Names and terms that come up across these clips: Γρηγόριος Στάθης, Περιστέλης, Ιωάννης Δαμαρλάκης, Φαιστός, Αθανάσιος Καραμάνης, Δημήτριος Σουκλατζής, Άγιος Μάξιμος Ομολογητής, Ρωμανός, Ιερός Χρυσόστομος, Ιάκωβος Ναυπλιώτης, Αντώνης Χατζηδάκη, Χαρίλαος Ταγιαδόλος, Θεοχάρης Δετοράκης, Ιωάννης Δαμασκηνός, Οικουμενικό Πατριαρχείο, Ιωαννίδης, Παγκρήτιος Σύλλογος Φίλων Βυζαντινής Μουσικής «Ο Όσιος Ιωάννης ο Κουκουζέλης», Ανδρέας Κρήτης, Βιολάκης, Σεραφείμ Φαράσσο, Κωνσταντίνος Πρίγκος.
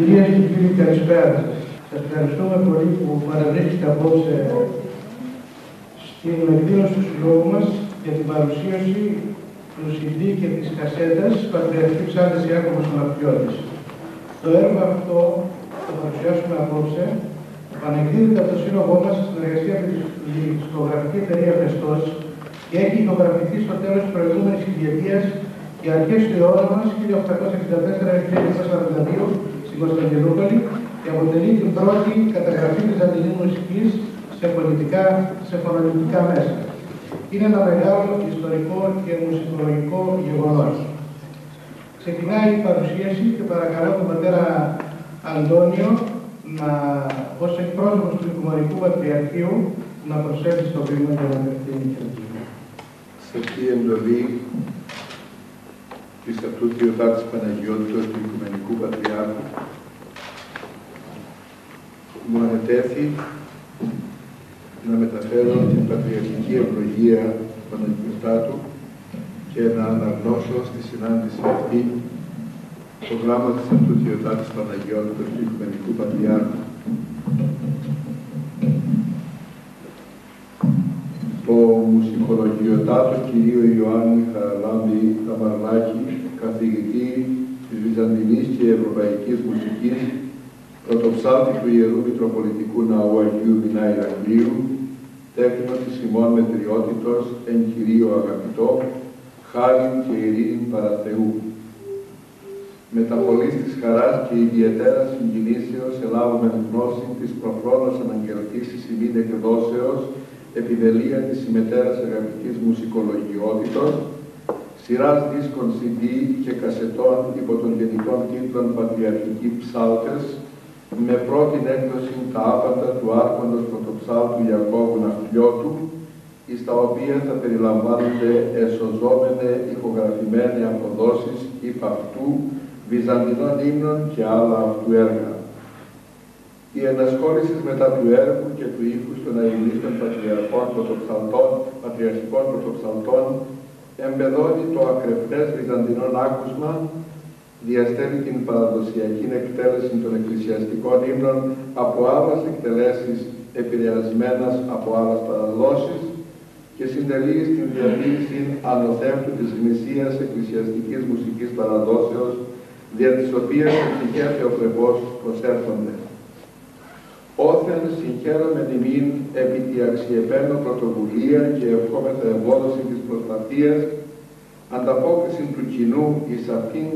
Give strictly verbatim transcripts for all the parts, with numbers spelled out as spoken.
Κυρίες και κύριοι, καλησπέρα σας. Σας ευχαριστούμε πολύ που παραδέχεστε απόψε στην εκδήλωση του συλλόγου μας για την παρουσίαση του σι ντι και της κασέτας της Πατριαρχικής Ψάλτης Ιάκωβος Ναυπλιώτης. Το έργο αυτό το παρουσιάσουμε απόψε. Πανεκδίδεται από το σύλλογό μας στην εργασία με τη δισκογραφική εταιρεία Φαιστός και έχει ηχογραφηθεί στο τέλος της προηγούμενης Κυριακίας και αρχές του αιώνα μας, χίλια οκτακόσια εξήντα τέσσερα με χίλια εννιακόσια σαράντα δύο, στην Κωνσταντινούπολη και αποτελεί την πρώτη καταγραφή της βυζαντινής μουσικής σε, σε φωνολογικά μέσα. Είναι ένα μεγάλο ιστορικό και μουσικολογικό γεγονός. Ξεκινάει η παρουσίαση και παρακαλώ τον πατέρα Αντώνιο να, ως εκπρόσωπος του Οικουμενικού Πατριαρχείου, να προσέλθει στο βήμα και να διευθύνει και να διευθύνει. Σε αυτή η εντολή της αυτού Θεοτάτης Παναγιώτητος του Οικουμενικού Πατριάρχου μου ανετέθη να μεταφέρω την Πατριαρχική Ευλογία του Παναγιωτάτου και να αναγνώσω στη συνάντηση αυτή το γράμμα της αυτού Θεοτάτης Παναγιώτητος του Οικουμενικού Πατριάρχου. Το μουσικολογιοτάτο κυρίου Ιωάννη Δαμαρλάκη, καθηγητή της Βυζαντινής και Ευρωπαϊκής Μουσικής, πρωτοψάλτη του Ιερού Μητροπολιτικού Ναού Αγίου Μινά Ηρακλείου, τέχνο της ημών μετριότητος, εν κυρίω αγαπητό, χάριν και ειρήνην παραθεού. Μεταβολής της χαράς και ιδιαιτέρας συγκινήσεως ελάβουμε γνώση της προχρόνως αναγγελτής ημίν εκδόσεως, επιδελεία της συμμετέρας αγαπητής μουσικολογιότητος, σειράς δίσκων σι ντι και κασετών υπό των γενικών τίτλων Πατριαρχικοί Ψάλτες, με πρώτη έκδοση τα άπατα του άρχοντος πρωτοψάλτου Ιακώβου Ναυπλιώτου, εις τα οποία θα περιλαμβάνονται εσωζόμενε ηχογραφημένε αποδόσεις υπ' αυτού βυζαντινών ύμνων και άλλα αυτού έργα. Η ενασχόληση μετά του έργου και του ήχου των αγιλίστων πατριαρχικών πρωτοψαλτών εμπεδώνει το ακρεφνές βυζαντινών άκουσμα, διαστέλει την παραδοσιακή εκτέλεση των εκκλησιαστικών ύμνων από άλλες εκτελέσεις επηρεασμένας από άλλες παραδόσεις και συντελεί στην διατήρηση ανοθεύτου της γνησίας εκκλησιαστικής μουσικής παραδόσεως, δια της οποίας επιτυχέται ο Θεοπρεπός προσέρχονται. Όθεν συγχαίρομεν ημίν επί τη αξιεπαίνω πρωτοβουλία και ευχόμεθα ευόδοση της προσπαθίας, ανταπόκριση του κοινού εις αυτήν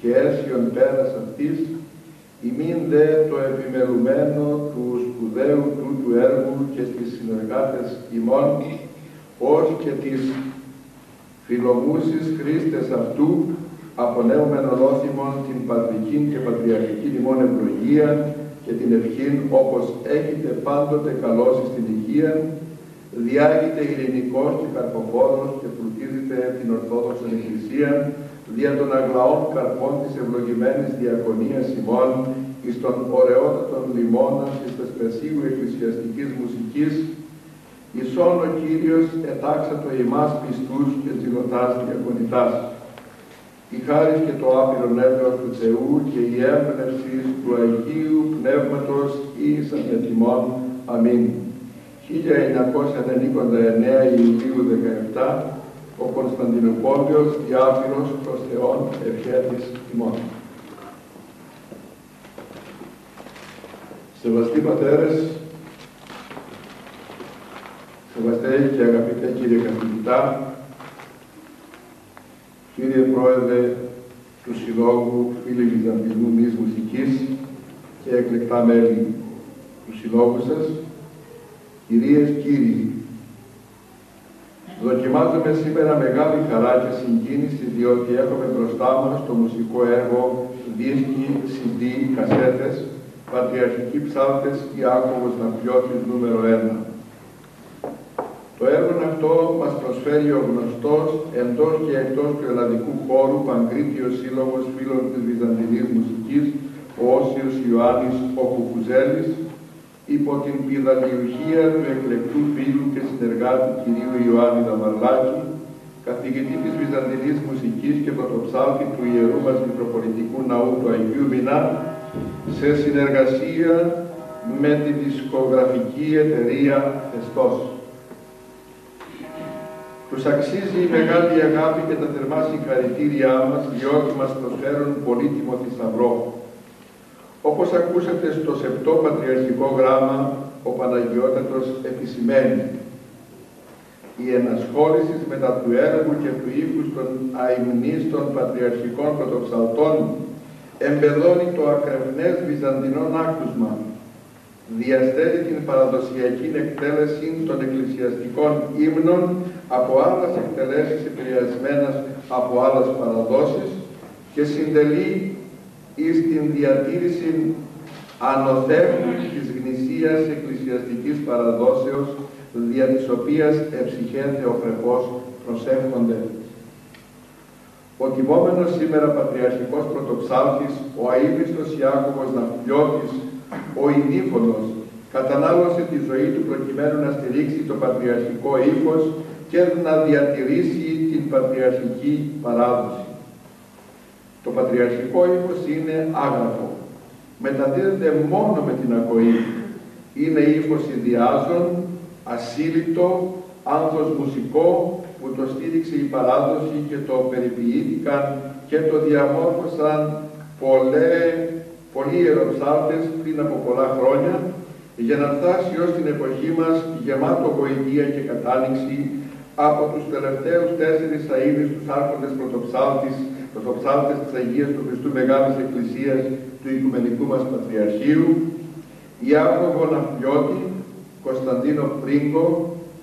και αίσιον πέρας αυτής, ημίν δε το επιμελουμένο του σπουδαίου τούτου έργου και στις συνεργάτες ημών, ως και τις φιλομούσης χρήστες αυτού, απονέουμεν ολόθυμον την πατρική και πατριαρχική ημών ευλογία, και την ευχήν, όπως έχετε πάντοτε καλώσει στην υγεία, διάγεται ειρηνικός και καρποφόρος και πλουτίζεται την Ορθόδοξον Εκκλησία δια των αγλαών καρπών της ευλογημένης διακονίας ημών εις τον ωραιότατον λιμώνα της Θεσπεσίου εκκλησιαστικής μουσικής, ισόν ο Κύριος ετάξατο ημάς πιστούς και ζηλωτάς διακονητάς. Η χάρις και το άπειρον έλεος του Θεού και η έμπνευση του Αγίου Πνεύματος ήσαν με τιμών. Αμήν. χίλια εννιακόσια ενενήντα εννέα Ιουλίου δεκαεπτά, ο Κωνσταντινουπόλεως διάφυρος προς Θεόν ευχέτης τιμών. Σεβαστοί πατέρες, σεβαστέ και αγαπητέ κύριε καθηγητά, κύριε Πρόεδρε του Συλλόγου Φίλοι Βυζαντινής Μουσικής και εκλεκτά μέλη του Συλλόγου σας, κυρίες, κύριοι, δοκιμάζομαι σήμερα μεγάλη χαρά και συγκίνηση διότι έχουμε μπροστά μας το μουσικό έργο δίσκοι, σι ντι, κασέτες, Πατριαρχικοί Ψάλτες Ιάκωβος Ναυπλιώτης νούμερο ένα. Το έργο αυτό μας προσφέρει ο γνωστός εντός και εκτός του ελλαδικού χώρου Παγκρήτιος Σύλλογος Φίλων της Βυζαντινής Μουσικής «Ο Όσιος Ιωάννης ο Κουκουζέλης» υπό την πιδαλιουχία του εκλεκτού φίλου και συνεργάτη κυρίου Ιωάννη Δαμαρλάκη, καθηγητή της Βυζαντινής Μουσικής και πρωτοψάλτη του Ιερού μας Μητροπολιτικού Ναού του Αγίου Μινά σε συνεργασία με τη δισκογραφική εταιρεία Φαιστός. Τους αξίζει η μεγάλη αγάπη και τα θερμά συγχαρητήριά μας, διότι μας προσφέρουν πολύτιμο θησαυρό. Όπως ακούσατε στο σεπτό πατριαρχικό γράμμα, ο Παναγιώτατος επισημαίνει η ενασχόληση μετά του έργου και του ύφους των αημνίστων πατριαρχικών πρωτοψαλτών εμπεδώνει το ακρευνές βυζαντινό άκουσμα, διαστέλει την παραδοσιακή εκτέλεση των εκκλησιαστικών ύμνων από άλλες εκτελέσεις επηρεασμένες από άλλες παραδόσεις και συντελεί εις την διατήρηση ανωθεύου της γνησίας εκκλησιαστικής παραδόσεως, δια της οποίας εψυχέν θεοφρεπώς προσεύχονται. Ο τιμόμενος σήμερα πατριαρχικός πρωτοψάλτης, ο αείπιστος Ιάκωβος Ναυπλιώτης, ο Ινήφωνος, κατανάλωσε τη ζωή του προκειμένου να στηρίξει το πατριαρχικό ύφος και να διατηρήσει την πατριαρχική παράδοση. Το πατριαρχικό ύφος είναι άγραφο. Μεταδίδεται μόνο με την ακοή. Είναι ύφος ιδιάζων, ασύλληπτο, άνθος μουσικό που το στήριξε η παράδοση και το περιποιήθηκαν και το διαμόρφωσαν πολλέ, πολλοί ιεροψάλτες πριν από πολλά χρόνια για να φτάσει ως την εποχή μας γεμάτο γοητεία και κατάληξη από τους τελευταίους τέσσερις αείδες τους άρχοντες πρωτοψάλτες, πρωτοψάλτες της Αγίας του Χριστού Μεγάλης Εκκλησίας του Οικουμενικού μας Πατριαρχείου, Ιάκωβο Ναυπλιώτη, Κωνσταντίνο Πρίγκο,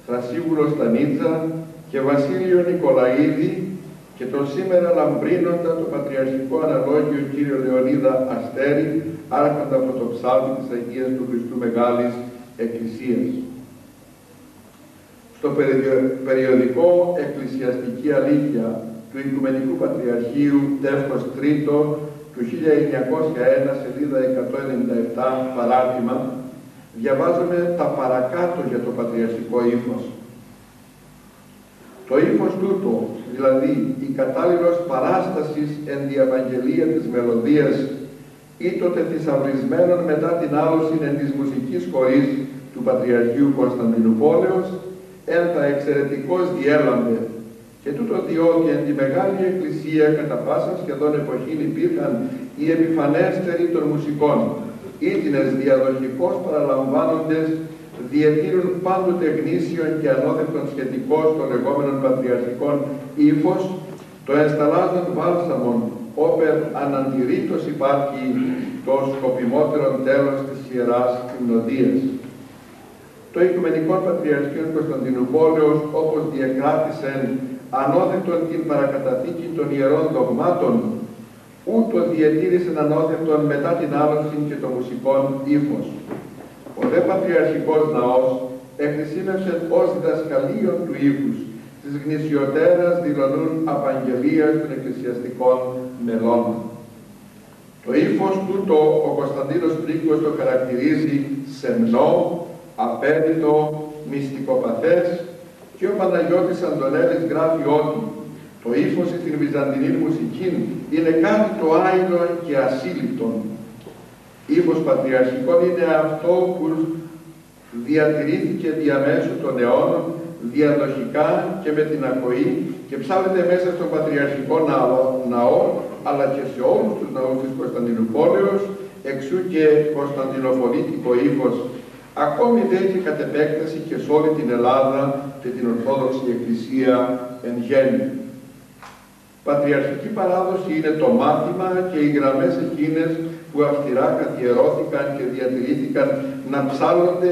Θρασίγουλο Στανίτσα και Βασίλειο Νικολαίδη και τον σήμερα λαμπρίνοντα το πατριαρχικό αναλόγιο κύριο Λεωνίδα Αστέρη, άρχοντα πρωτοψάλτη της Αγίας του Χριστού Μεγάλης Εκκλησίας. Στο περιοδικό Εκκλησιαστική Αλήθεια του Οικουμενικού Πατριαρχείου Τεύχος τρίτο του χίλια εννιακόσια ένα, σελίδα εκατόν ενενήντα επτά, παράρτημα, διαβάζουμε τα παρακάτω για το πατριαρχικό ύφος. Το ύφος τούτο, δηλαδή η κατάλληλος παράστασης εν διαβαγγελία της μελωδίας ή τότε θησαυρισμένων μετά την άλωση εν της μουσικής χορής του Πατριαρχείου Κωνσταντινουπόλεως, εν τα εξαιρετικώς διέλαμπε, και τούτο διότι εν τη Μεγάλη Εκκλησία κατά πάσα σχεδόν εποχήν υπήρχαν οι επιφανέστεροι των μουσικών, ήτινες διαδοχικώς παραλαμβάνοντες, διατήρουν πάντοτε γνήσιον και ανώδευτον σχετικός των λεγόμενων πατριαρχικών ύφος, το ενσταλάζον βάλσαμον, όπερ αναντηρήτως υπάρχει το σκοπιμότερο τέλος της Ιεράς Υμνοδίας. Το Οικουμενικό Πατριαρχείο Κωνσταντινουπόλεως, όπως διακράτησεν ανώδευτον την παρακαταθήκη των ιερών δογμάτων, ούτω διατήρησεν ανώδευτον μετά την άλωση και το μουσικό ύφος. Ο δε πατριαρχικός ναός εχρησίμευσε ως διδασκαλίον του ύφους, της γνησιωτέρας δηλωνούν απαγγελίας των εκκλησιαστικών μελών. Το ύφος τούτο ο Κωνσταντίνος Πρίγκος το χαρακτηρίζει σεμνό, απέριτο, μυστικοπαθές και ο Παναγιώτης Αντωνέλης γράφει ότι το ύφος στην βυζαντινή μουσική είναι κάτι το άειλο και ασύλληπτο. Ύφος πατριαρχικό είναι αυτό που διατηρήθηκε διαμέσου των αιώνων, διαδοχικά και με την ακοή και ψάβεται μέσα στον πατριαρχικό ναό, αλλά και σε όλους τους ναούς της Κωνσταντινουπόλεως, εξού και κωνσταντινοπολίτικο ύφος. Ακόμη δε και κατ' επέκταση και σε όλη την Ελλάδα και την Ορθόδοξη Εκκλησία εν γέννη. Πατριαρχική παράδοση είναι το μάθημα και οι γραμμές εκείνες που αυστηρά καθιερώθηκαν και διατηρήθηκαν να ψάλλονται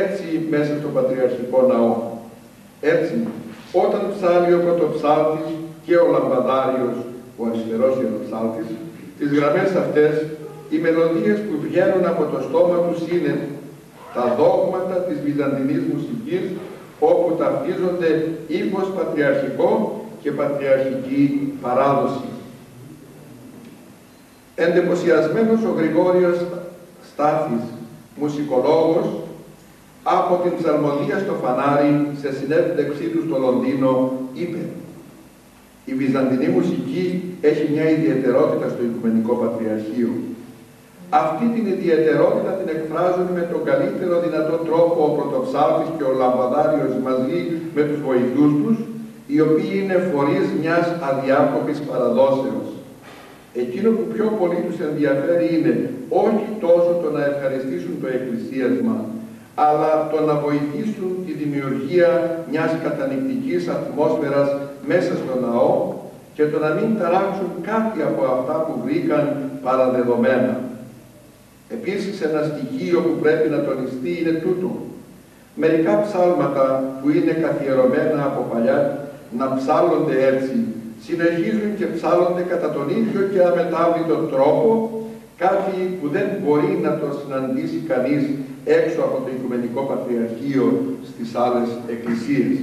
έτσι μέσα στο πατριαρχικό ναό. Έτσι, όταν ψάλλει ο πρωτοψάλτης και ο λαμπαδάριος, ο αριστερός ιεροψάλτης, τις γραμμές αυτές, οι μελωδίες που βγαίνουν από το στόμα τους είναι τα δόγματα της βυζαντινής μουσικής, όπου ταυτίζονται ύφος πατριαρχικό και πατριαρχική παράδοση. Εντεποσιασμένος ο Γρηγόριος Στάθης, μουσικολόγος, από την ψαλμοδία στο φανάρι, σε συνέντευξή του στο Λονδίνο, είπε «Η βυζαντινή μουσική έχει μια ιδιαιτερότητα στο Οικουμενικό Πατριαρχείο. Αυτή την ιδιαιτερότητα την εκφράζουν με τον καλύτερο δυνατό τρόπο ο πρωτοψάλτης και ο λαμπαδάριος μαζί με τους βοηθούς τους, οι οποίοι είναι φορείς μιας αδιάκοπης παραδόσεως. Εκείνο που πιο πολύ τους ενδιαφέρει είναι όχι τόσο το να ευχαριστήσουν το εκκλησίασμα, αλλά το να βοηθήσουν τη δημιουργία μιας κατανοητικής ατμόσφαιρας μέσα στο ναό και το να μην ταράξουν κάτι από αυτά που βρήκαν παραδεδομένα. Επίσης, ένα στοιχείο που πρέπει να τονιστεί είναι τούτο. Μερικά ψάλματα που είναι καθιερωμένα από παλιά να ψάλλονται έτσι, συνεχίζουν και ψάλλονται κατά τον ίδιο και αμετάβλητο τρόπο, κάτι που δεν μπορεί να το συναντήσει κανείς έξω από το Οικουμενικό Πατριαρχείο στις άλλες εκκλησίες.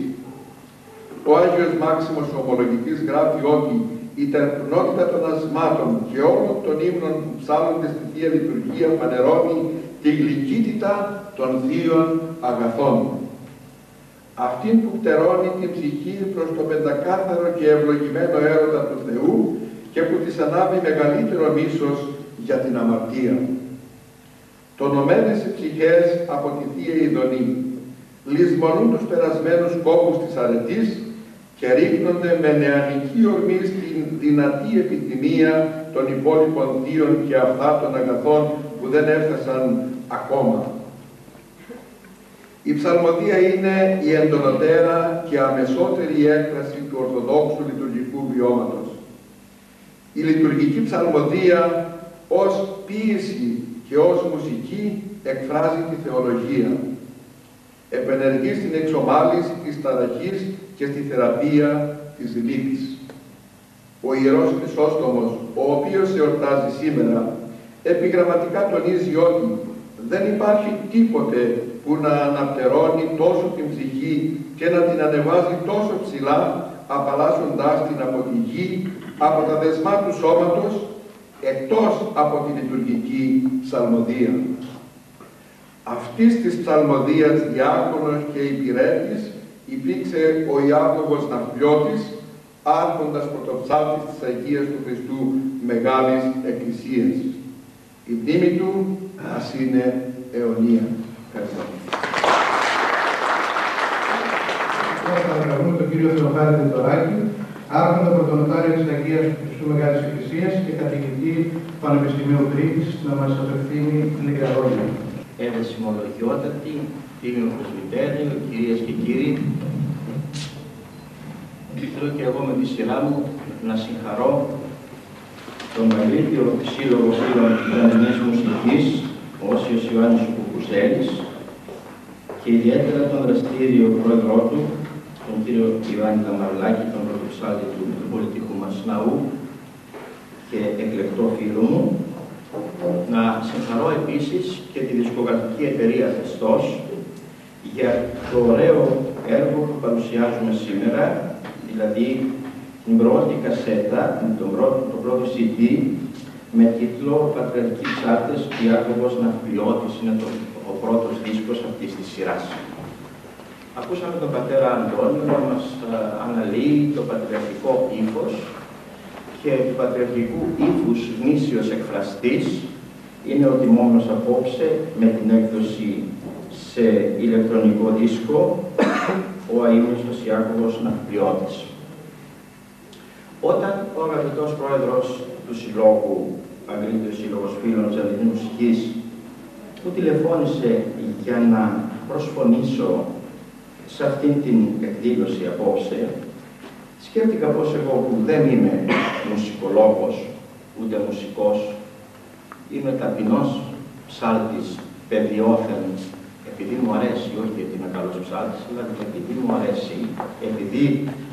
Ο Άγιος Μάξιμος Ομολογητής γράφει ότι η τερπνότητα των ασμάτων και όλων των ύμνων που ψάλλονται στη Θεία Λειτουργία φανερώνει τη γλυκύτητα των θείων αγαθών. Αυτή που πτερώνει την ψυχή προς το πεντακάθαρο και ευλογημένο έρωτα του Θεού και που της ανάβει μεγαλύτερο μίσος για την αμαρτία. Τονωμένες οι ψυχές από τη Θεία Ειδονή λησμονούν τους περασμένους κόπους της αρετής και ρίχνονται με νεανική ορμή στην δυνατή επιθυμία των υπόλοιπων θείων και αυτά των αγαθών που δεν έφτασαν ακόμα. Η ψαλμοδία είναι η εντονοτέρα και αμεσότερη έκφραση του ορθοδόξου λειτουργικού βιώματος. Η λειτουργική ψαλμοδία ως ποίηση και ως μουσική εκφράζει τη θεολογία. Επενεργεί στην εξομάλυση της ταραχής και στη θεραπεία της λύπης. Ο Ιερός Χρυσόστομος, ο οποίος εορτάζει σήμερα, επιγραμματικά τονίζει ότι δεν υπάρχει τίποτε που να αναπτερώνει τόσο την ψυχή και να την ανεβάζει τόσο ψηλά, απαλλάσσοντάς την από τη γη, από τα δεσμά του σώματος, εκτός από τη λειτουργική ψαλμοδία. Αυτής της ψαλμοδίας διάκονος και υπηρέτης υπήρξε ο Ιάκωβος Ναυπλιώτης, άρχοντας πρωτοψάλτης της Αγίας του Χριστού Μεγάλης Εκκλησίας. Η μνήμη του ας είναι αιωνία. Ευχαριστώ. Σας παρακαλώ τον κύριο Θεοχάρη Δετοράκη, άρχοντα πρωτονοτάριο της Αγίας του Χριστού Μεγάλης Εκκλησίας και καθηγητή Πανεπιστημίου Κρήτης, να μας απευθύνει λίγα λόγια. Ευαισθημολογιότατη, τίμιο Πρεσβυτέρειο, κυρίες και κύριοι, θέλω και εγώ με τη σειρά μου να συγχαρώ τον Παγκρήτιο Σύλλογο Φίλων Βυζαντινής Μουσικής, ο Όσιος Ιωάννης ο Κουκουζέλης, και ιδιαίτερα τον δραστήριο πρόεδρό του, τον κύριο Ιωάννη Δαμαρλάκη, τον πρωτοψάλτη του πολιτικού μας ναού και εκλεκτό φίλο μου. Να συγχαρώ επίσης και τη δισκογραφική εταιρεία Φαιστός για το ωραίο έργο που παρουσιάζουμε σήμερα, δηλαδή την πρώτη κασέτα, τον πρώτο, το πρώτο σι ντι με τίτλο «Πατριαρχικοί Ψάρτες», Ιάκωβος Ναυπλιώτης είναι το, ο πρώτος δίσκος αυτής της σειράς. Ακούσαμε τον πατέρα Αντώνη να μας α, αναλύει το πατριαρχικό ύφος και του πατριαρχικού ύφους γνήσιος εκφραστής είναι ο τιμόνος απόψε με την έκδοση σε ηλεκτρονικό δίσκο ο αείμνηστος Ιάκωβος Ναυπλιώτης. Όταν ο αγαπητός πρόεδρος του Συλλόγου, Παγκρήτιος Σύλλογος Φίλων Βυζαντινής Μουσικής, που τηλεφώνησε για να προσφωνήσω σε αυτήν την εκδήλωση απόψε, σκέφτηκα πως εγώ που δεν είμαι μουσικολόγος, ούτε μουσικός, είμαι ταπεινός ψάλτης, παιδιόθεν, επειδή μου αρέσει, όχι γιατί είμαι καλός ψάλτης, αλλά επειδή μου αρέσει, επειδή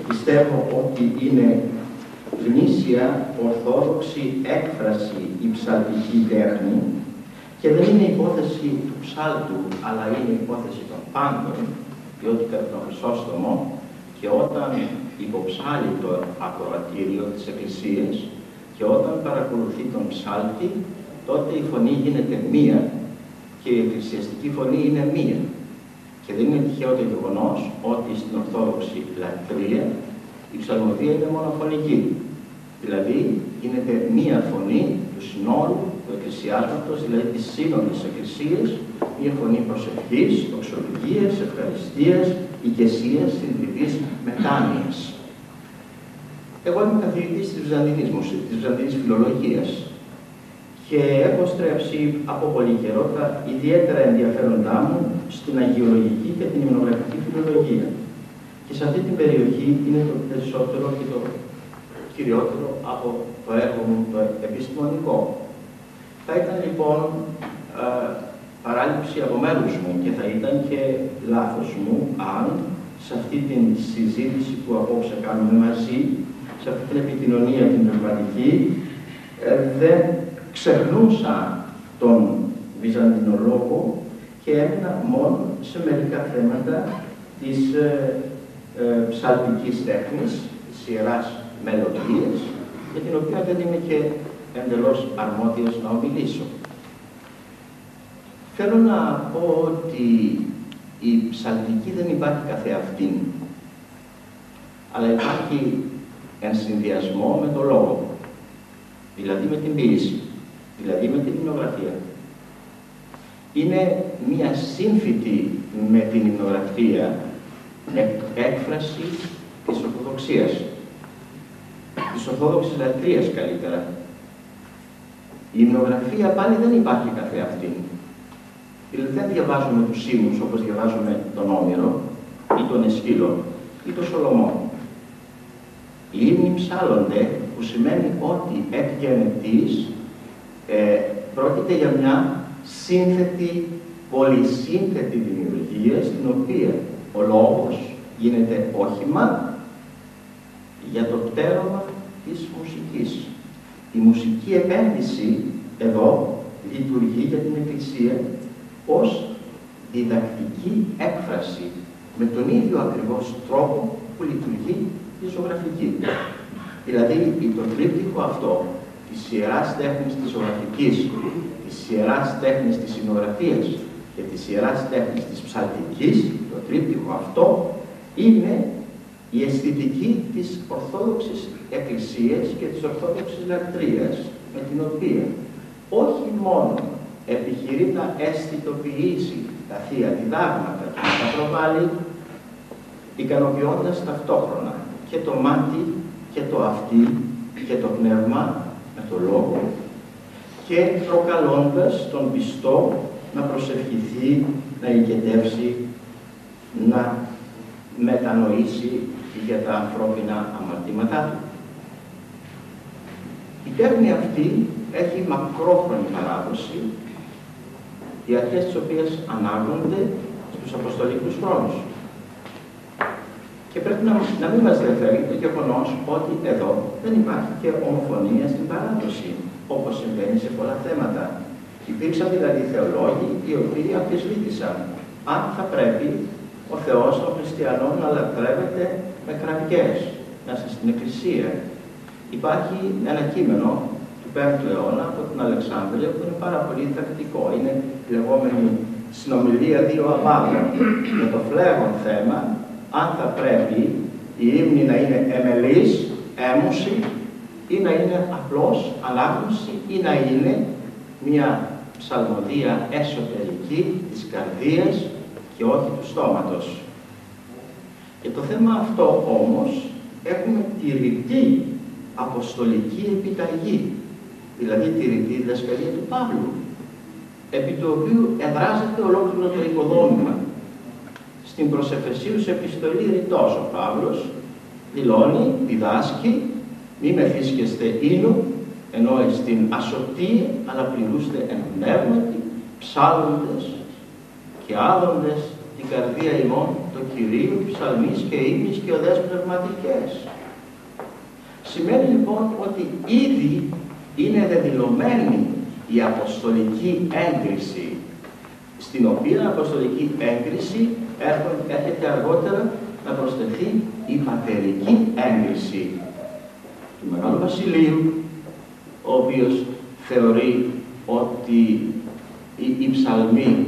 πιστεύω ότι είναι γνήσια, ορθόδοξη έκφραση η ψαλτική τέχνη και δεν είναι υπόθεση του ψάλτου, αλλά είναι υπόθεση των πάντων, διότι κατά τον Χρυσόστομο και όταν υποψάλλει το ακροατήριο της Εκκλησίας και όταν παρακολουθεί τον ψάλτη, τότε η φωνή γίνεται μία και η εκκλησιαστική φωνή είναι μία. Και δεν είναι τυχαίο το γεγονός ότι στην Ορθόδοξη λατρεία η ψαλμοδία είναι μονοφωνική. Δηλαδή, γίνεται μία φωνή του συνόλου του εκκλησιάσματος, δηλαδή τις σύνομες εκκλησίες, η φωνή προσευχής, τοξολογίας, ευχαριστίας, ηγεσίας, συνειδητής μετάνοιας. Εγώ είμαι καθηγητής της Βυζαντινής Μουσικής, της Βυζαντινής Φιλολογίας και έχω στρέψει από πολύ καιρό τα ιδιαίτερα ενδιαφέροντά μου στην αγιολογική και την υμνογραφική φιλολογία. Και σε αυτή την περιοχή είναι το περισσότερο και το κυριότερο από το έργο μου το επιστημονικό. Θα ήταν λοιπόν ε, παράληψη από μέρους μου και θα ήταν και λάθος μου αν σε αυτή την συζήτηση που απόψε κάνουμε μαζί, σε αυτή την επικοινωνία την πνευματική, ε, δεν ξεχνούσα τον Βυζαντινολόγο και έμεινα μόνο σε μερικά θέματα της ε, ε, ψαλτικής τέχνης, της ιεράς μελωδίας, για την οποία δεν είμαι και εντελώς αρμόδιος να ομιλήσω. Θέλω να πω ότι η ψαλτική δεν υπάρχει καθεαυτήν, αλλά υπάρχει εν συνδυασμό με το λόγο, δηλαδή με την ποιήση, δηλαδή με την υμνογραφία. Είναι μία σύμφυτη με την υμνογραφία έκφραση της Ορθοδοξίας, της Ορθόδοξης λατρείας καλύτερα. Η υμνογραφία πάλι δεν υπάρχει καθεαυτήν. Δηλαδή δεν διαβάζουμε τους ύμνους όπως διαβάζουμε τον Όμηρο ή τον Εσχύλο ή τον Σολομό. Οι ύμνοι ψάλλονται, που σημαίνει ότι εκ γενετής ε, πρόκειται για μια σύνθετη, πολυσύνθετη δημιουργία, στην οποία ο λόγος γίνεται όχημα για το πτέρωμα της μουσικής. Η μουσική επένδυση εδώ λειτουργεί για την Εκκλησία ως διδακτική έκφραση, με τον ίδιο ακριβώς τρόπο που λειτουργεί η ζωγραφική. Δηλαδή το τρίπτυχο αυτό της ιεράς τέχνης της ζωγραφικής, της ιεράς τέχνης της υμνογραφίας και της ιεράς τέχνης της ψαλτικής, το τρίπτυχο αυτό, είναι η αισθητική της Ορθόδοξης Εκκλησίας και της Ορθόδοξης Λατρείας, με την οποία όχι μόνο επιχειρεί να αισθητοποιήσει τα θεία διδάγματα και να τα προβάλλει, ικανοποιώντας ταυτόχρονα και το μάτι και το αυτί και το πνεύμα με το λόγο, και προκαλώντας τον πιστό να προσευχηθεί, να ηγετεύσει, να μετανοήσει για τα ανθρώπινα αμαρτήματά του. Η τέχνη αυτή έχει μακρόχρονη παράδοση, οι αρχές τις οποίες ανάγονται στους αποστολικούς χρόνους. Και πρέπει να, να μην μας διαφέρει το γεγονός ότι εδώ δεν υπάρχει και ομοφωνία στην παράδοση, όπως συμβαίνει σε πολλά θέματα. Υπήρξαν δηλαδή θεολόγοι οι οποίοι αμφισβήτησαν αν θα πρέπει ο Θεός των χριστιανών να λατρεύεται με κραυγές μέσα στην Εκκλησία. Υπάρχει ένα κείμενο του πέμπτου αιώνα από την Αλεξάνδρεια που είναι πάρα πολύ τακτικό. Είναι η λεγόμενη συνομιλία δύο αμάδων με το φλέγον θέμα αν θα πρέπει η ύμνη να είναι εμελής, έμουση, ή να είναι απλώς ανάγνωση, ή να είναι μια ψαλμωδία εσωτερική της καρδίας και όχι του στόματος. Και το θέμα αυτό όμως έχουμε τη ρητή αποστολική επιταγή, δηλαδή τη ρητή διδασκαλία του Παύλου, επί του οποίου εδράζεται ολόκληρο το οικοδόμημα. Στην προσεφεσίους επιστολή ρητός ο Παύλος δηλώνει, διδάσκει, μη μεθύσκεστε ίνου, ενώ στην ασωτή αναπληρούστε εν πνεύματι, ψάλλοντες και άδοντες την καρδία ημών το Κυρίου, ψαλμής και ύμνης και οδές πνευματικές. Σημαίνει λοιπόν ότι ήδη είναι δεδηλωμένη η αποστολική έγκριση, στην οποία αποστολική έγκριση έρχεται αργότερα να προσθεθεί η πατερική έγκριση του Μεγάλου Βασιλείου, ο οποίος θεωρεί ότι η ψαλμή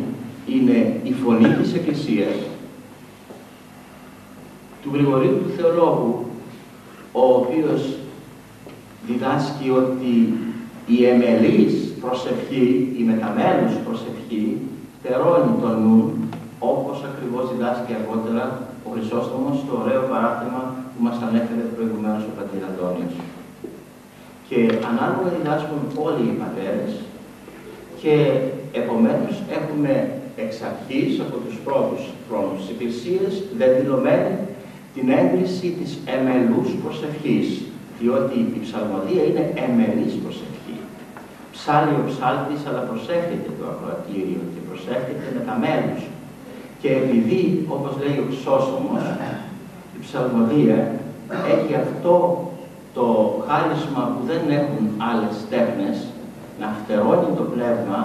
είναι η φωνή της Εκκλησίας, του Γρηγορίου του Θεολόγου, ο οποίος διδάσκει ότι η εμελής, προσευχή, η μεταμένους προσευχή, τερώνει τον νου, όπως ακριβώς διδάσκει αργότερα ο Χρυσόστομος στο ωραίο παράδειγμα που μας ανέφερε προηγουμένως ο πατήρ Αντώνιος. Και ανάλογα διδάσκουν όλοι οι πατέρες και επομένως έχουμε εξ αρχής από τους πρώτους χρόνους της Εκκλησίας δεδηλωμένη την έγκριση της εμελούς προσευχής, διότι η ψαλμοδία είναι εμελής προσευχή. Ψάλλει ο ψάλτης, αλλά προσεύχεται το ακροατήριο και προσεύχεται με τα μέλους. Και επειδή, όπως λέει ο Χρυσόστομος, η ψαλμοδία έχει αυτό το χάρισμα που δεν έχουν άλλες τέχνες, να φτερώνει το πνεύμα,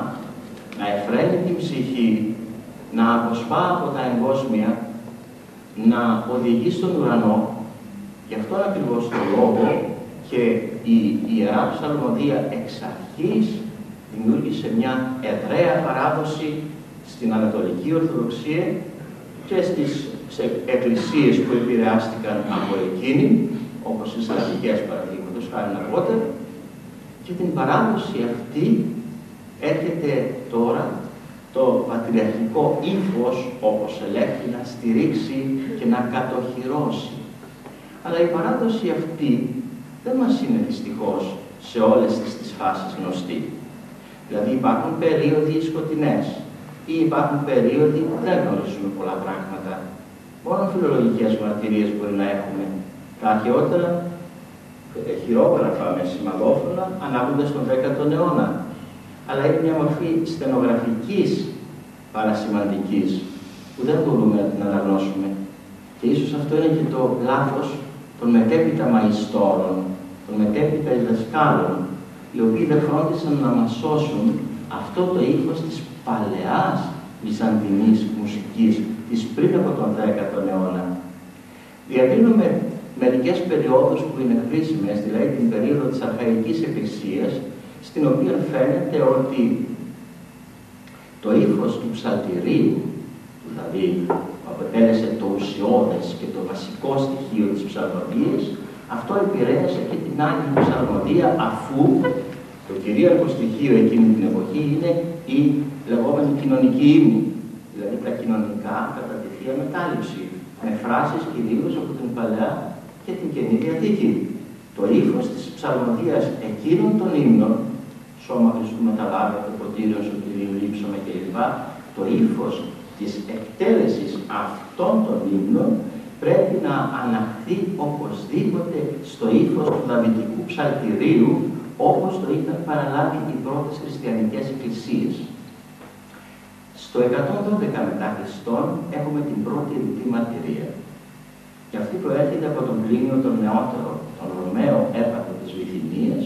να εφραίνει την ψυχή, να αποσπά από τα εγκόσμια, να οδηγεί στον ουρανό. Γι' αυτόν ακριβώς τον λόγο και η Ιερά Ψαλμωδία εξ αρχής δημιούργησε μια εδραία παράδοση στην Ανατολική Ορθοδοξία και στις εκκλησίες που επηρεάστηκαν από εκείνη, όπως οι Σλαβικές παραδείγματος χάρη αργότερα, και την παράδοση αυτή έρχεται τώρα το πατριαρχικό ύφος, όπως ελέγχει, να στηρίξει και να κατοχυρώσει. Αλλά η παράδοση αυτή δεν μας είναι δυστυχώς σε όλες τις φάσεις γνωστή. Δηλαδή υπάρχουν περίοδοι σκοτεινές ή υπάρχουν περίοδοι που δεν γνωρίζουμε πολλά πράγματα. Μόνο φιλολογικές μαρτυρίες μπορεί να έχουμε. Τα αρχαιότερα χειρόγραφα με σημαδόφωνα ανάγονται στον δέκατο αιώνα. Αλλά είναι μια μορφή στενογραφικής παρασημαντικής που δεν μπορούμε να την αναγνώσουμε. Και ίσως αυτό είναι και το λάθος των μετέπειτα μαϊστόρων, των μετέπειτα διδασκάλων, οι οποίοι δεν φρόντισαν να μας σώσουν αυτό το ύφος της παλαιάς βυζαντινής μουσικής, της πριν από τον δέκατο αιώνα. Διακρίνουμε μερικές περιόδους που είναι κρίσιμες, δηλαδή την περίοδο της Αρχαϊκής Εκκλησίας, στην οποία φαίνεται ότι το ύφος του ψαλτηρίου, δηλαδή αποτέλεσε το ουσιώδες και το βασικό στοιχείο της ψαλμωδίας, αυτό επηρέασε και την άλλη ψαλμωδία, αφού το κυρίαρχο στοιχείο εκείνη την εποχή είναι η λεγόμενη κοινωνική ύμνη, δηλαδή τα κοινωνικά κατά τη θεία μετάληψη, με φράσεις κυρίως από την Παλαιά και την Καινή Διαθήκη. Το ύφος της ψαλμωδίας εκείνων των ύμνων, σώμα Χριστού μεταλάβει από το ποτήριο σου, κυρίου λείψαμε κλπ, το ύφος της εκτέλεσης αυτών των ύμνων πρέπει να αναχθεί οπωσδήποτε στο ύφος του Δαβητικού ψαλτηρίου, όπως το είχαν παραλάβει οι πρώτες χριστιανικές εκκλησίες. Στο εκατόν δώδεκα μετά Χριστόν έχουμε την πρώτη ρητή μαρτυρία. Και αυτή προέρχεται από τον Πλήνιο τον Νεότερο, τον Ρωμαίο έπατο της Βυθινίας,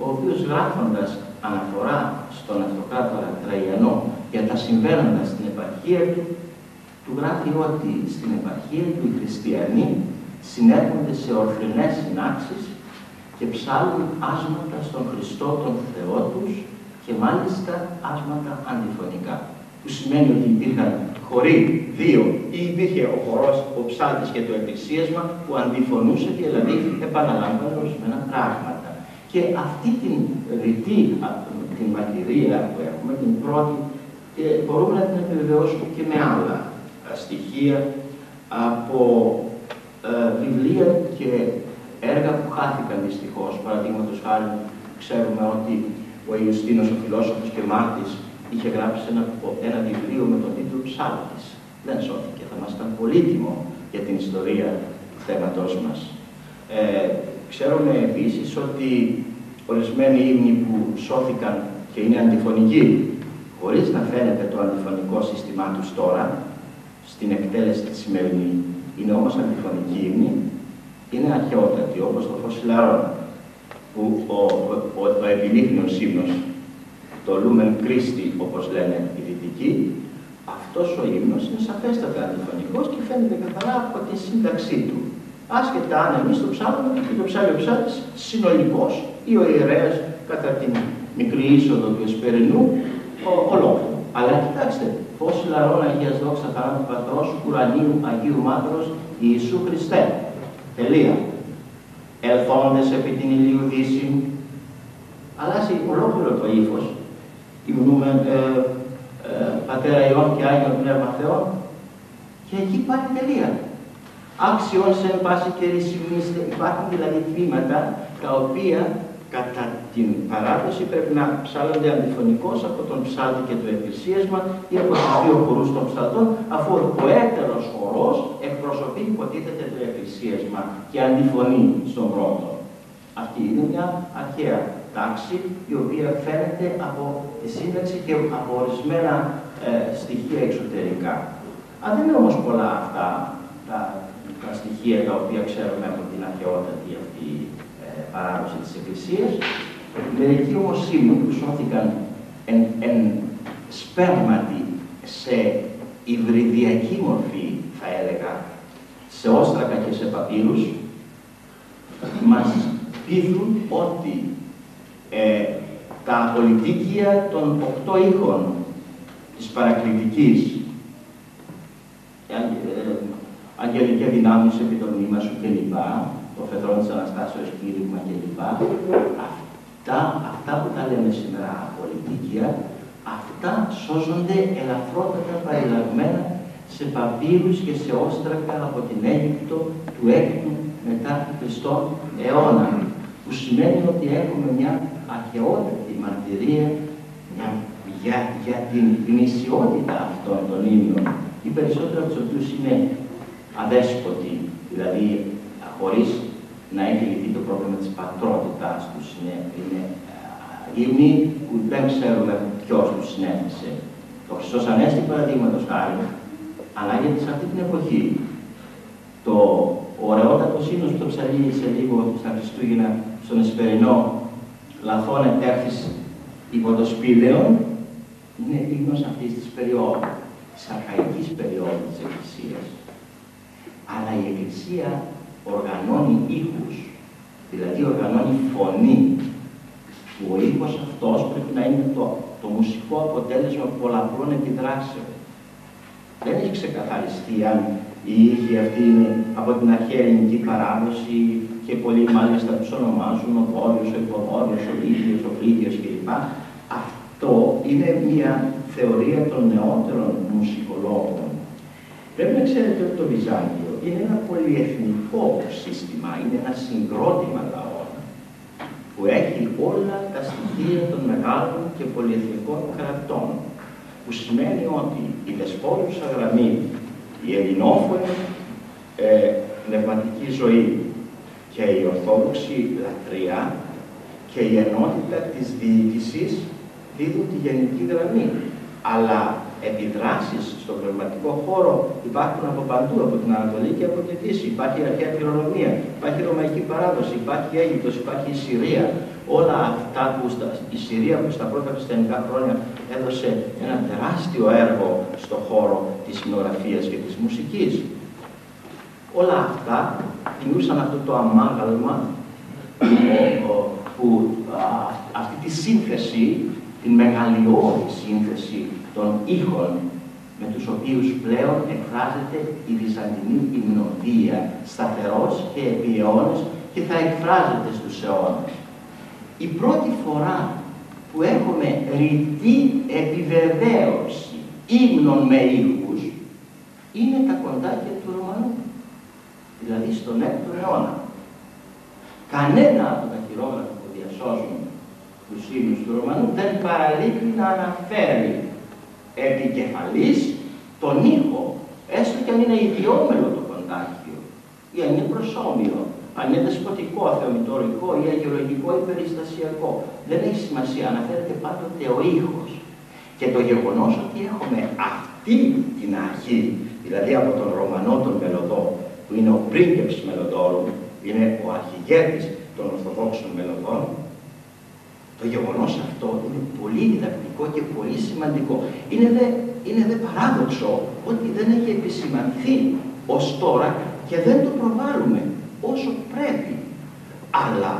ο οποίος γράφοντας αναφορά στον αυτοκράτορα Τραϊανό για τα συμβαίνοντα στην επαρχία του, του γράφει ότι στην επαρχία του οι χριστιανοί συνέρχονται σε ορφρινές συνάξεις και ψάλλουν άσματα στον Χριστό τον Θεό τους, και μάλιστα άσματα αντιφωνικά. Που σημαίνει ότι υπήρχαν χωρί δύο, ή υπήρχε ο χορός, ο ψάλτης και το εκκλησίασμα που αντιφωνούσε, και δηλαδή επαναλάμβανε ορισμένα πράγματα. Και αυτή την ρητή, την μαρτυρία που έχουμε, την πρώτη, και μπορούμε να την επιβεβαιώσουμε και με άλλα στοιχεία από ε, βιβλία και έργα που χάθηκαν δυστυχώς. Παραδείγματος χάρη, ξέρουμε ότι ο Ιουστίνος ο φιλόσοφος και μάρτης είχε γράψει ένα, ένα βιβλίο με τον τίτλο Ψάλτης. Δεν σώθηκε, θα μας ήταν πολύτιμο για την ιστορία του θέματός μας. Ε, ξέρουμε επίσης ότι ορισμένοι ύμνοι που σώθηκαν και είναι αντιφωνικοί, χωρίς να φαίνεται το αντιφωνικό σύστημά τους τώρα, στην εκτέλεση της σημερινή, είναι όμως αντιφωνική ύμνη, είναι αρχαιότατη, όπως το Φωσιλαρόν, που ο, ο, ο, ο επιλίχνιος ύμνος, το Lumen Christi, όπως λένε οι δυτικοί, αυτός ο ύμνος είναι σαφέστατα αντιφωνικός και φαίνεται καθαρά από τη σύνταξή του. Άσχετα αν εμείς το ψάχνουμε και το ψάχνει ο ψάχνης συνολικός ή ο ιερέας κατά την μικρή είσοδο του Εσπερινού, ολόκληρο. Αλλά κοιτάξτε, Φωσιλαρόν Αγίας Δόξα Χαρά του Πατρός, Ουρανίου Αγίου Μάτρος, Ιησού Χριστέ. Τελεία. Ελθόντες επί την ηλίου δύση, αλλάζει ολόκληρο το ύφος. Υμνούμε ε, ε, Πατέρα Υιόν και Άγιο Πνεύμα Θεόν και εκεί πάλι τελεία. Άξιον σε πάση και ρησιμίστε. Υπάρχουν δηλαδή τμήματα τα οποία κατά την παράδοση πρέπει να ψάλλονται αντιφωνικώς από τον ψάλτη και το εκκλησίασμα ή από τους δύο χορούς των ψαλτών, αφού ο έτερος χορός εκπροσωπεί υποτίθεται το εκκλησίασμα και αντιφωνεί στον πρώτο. Αυτή είναι μια αρχαία τάξη η οποία φαίνεται από τη σύνταξη και από ορισμένα ε, στοιχεία εξωτερικά. Αν δεν είναι όμως πολλά αυτά τα, τα στοιχεία τα οποία ξέρουμε από την αρχαιότατη αυτή παράδοση της Εκκλησίας, μερικοί όμως σύμμονοι που σώθηκαν εν, εν σπέρματι σε υβριδιακή μορφή, θα έλεγα, σε όστρακα και σε παπύρους, μας πείθουν ότι ε, τα απολυτίκια των οκτώ ήχων της παρακλητικής, ε, ε, αγγελικές δυνάμεις επί των μνήμα σου κλπ, το φεδρό της Αναστάσεως κήρυγμα κλπ. Αυτά, αυτά που τα λέμε σήμερα απολυτίκια, αυτά σώζονται ελαφρότατα παρελαγμένα σε παπύρους και σε όστρακα από την Αίγυπτο του έκτου μετά Χριστόν αιώνα, που σημαίνει ότι έχουμε μια αρχαιότατη μαρτυρία μια, για, για την γνησιότητα αυτών των ύμνων, οι περισσότεροι από τους οποίους είναι αδέσποτοι, δηλαδή χωρίς να έχει λυθεί το πρόβλημα της πατρότητάς τους. Είναι, είναι ύμνοι που δεν ξέρουμε ποιος τους συνέθεσε. Το Χριστός Ανέστη, παραδείγματος χάρη, ανάγεται σε αυτή την εποχή. Το ωραιότατος ύμνος που το ψαλεί σε λίγο στα Χριστούγεννα, στον Εσπερινό, λαθών ετέρθης υπό το σπήλαιον, είναι ύμνος αυτής της περίοδου, της αρχαϊκής περίοδου της Εκκλησίας. Αλλά η Εκκλησία οργανώνει ήχους, δηλαδή οργανώνει φωνή, που ο ήχος αυτός πρέπει να είναι το, το μουσικό αποτέλεσμα πολλαπλών επιδράσεων. Δεν έχει ξεκαθαριστεί αν οι ήχοι αυτοί είναι από την αρχαία ελληνική παράδοση και πολλοί μάλιστα τους ονομάζουν ο Βόρειος, ο Υποδόρειος, ο Λίγιος, ο Πλήγιος κλπ. Αυτό είναι μια θεωρία των νεότερων μουσικολόγων. Πρέπει να ξέρετε ότι το Βυζάντιο είναι ένα πολυεθνικό σύστημα, είναι ένα συγκρότημα λαών που έχει όλα τα στοιχεία των μεγάλων και πολυεθνικών κρατών, που σημαίνει ότι η δεσπόζουσα γραμμή, η ελληνόφωνη ε, πνευματική ζωή και η ορθόδοξη λατρεία και η ενότητα της διοίκησης δίδουν τη γενική γραμμή, αλλά επιδράσεις στον πνευματικό χώρο υπάρχουν από παντού, από την Ανατολή και από τη Δύση. Υπάρχει η αρχαία κληρονομία, υπάρχει η ρωμαϊκή παράδοση, υπάρχει η Αίγυπτος, υπάρχει η Συρία. Όλα αυτά που στα, η Συρία που στα πρώτα χριστιανικά χρόνια έδωσε ένα τεράστιο έργο στον χώρο της υμνογραφίας και της μουσικής. Όλα αυτά δημιούργησαν αυτό το αμάγαλμα που α, αυτή τη σύνθεση, την μεγαλειώδη σύνθεση των ήχων με τους οποίους πλέον εκφράζεται η Βυζαντινή υμνοδία, σταθερός και επί αιώνες, και θα εκφράζεται στους αιώνες. Η πρώτη φορά που έχουμε ρητή επιβεβαίωση ύμνων με ήχους είναι τα κοντάκια του Ρωμανού, δηλαδή στον έκτο αιώνα. Κανένα από τα χειρόγραφα που διασώζουν τους ύμνους του Ρωμανού δεν παραλείπει να αναφέρει επικεφαλής τον ήχο, έστω και αν είναι ιδιόμελο το κοντάκιο, ή αν είναι προσώμιο, αν είναι δεσποτικό, θεομητορικό ή αγιολογικό ή περιστασιακό. Δεν έχει σημασία, αναφέρεται πάντοτε ο ήχος. Και το γεγονός ότι έχουμε αυτή την αρχή, δηλαδή από τον Ρωμανό τον Μελωδό, που είναι ο πρίγκεψ Μελωδόρου, είναι ο αρχηγέτης των Ορθοδόξων Μελωδών, το γεγονός αυτό είναι πολύ διδακτικό και πολύ σημαντικό. Είναι δε, είναι δε παράδοξο ότι δεν έχει επισημανθεί ως τώρα και δεν το προβάλλουμε όσο πρέπει. Αλλά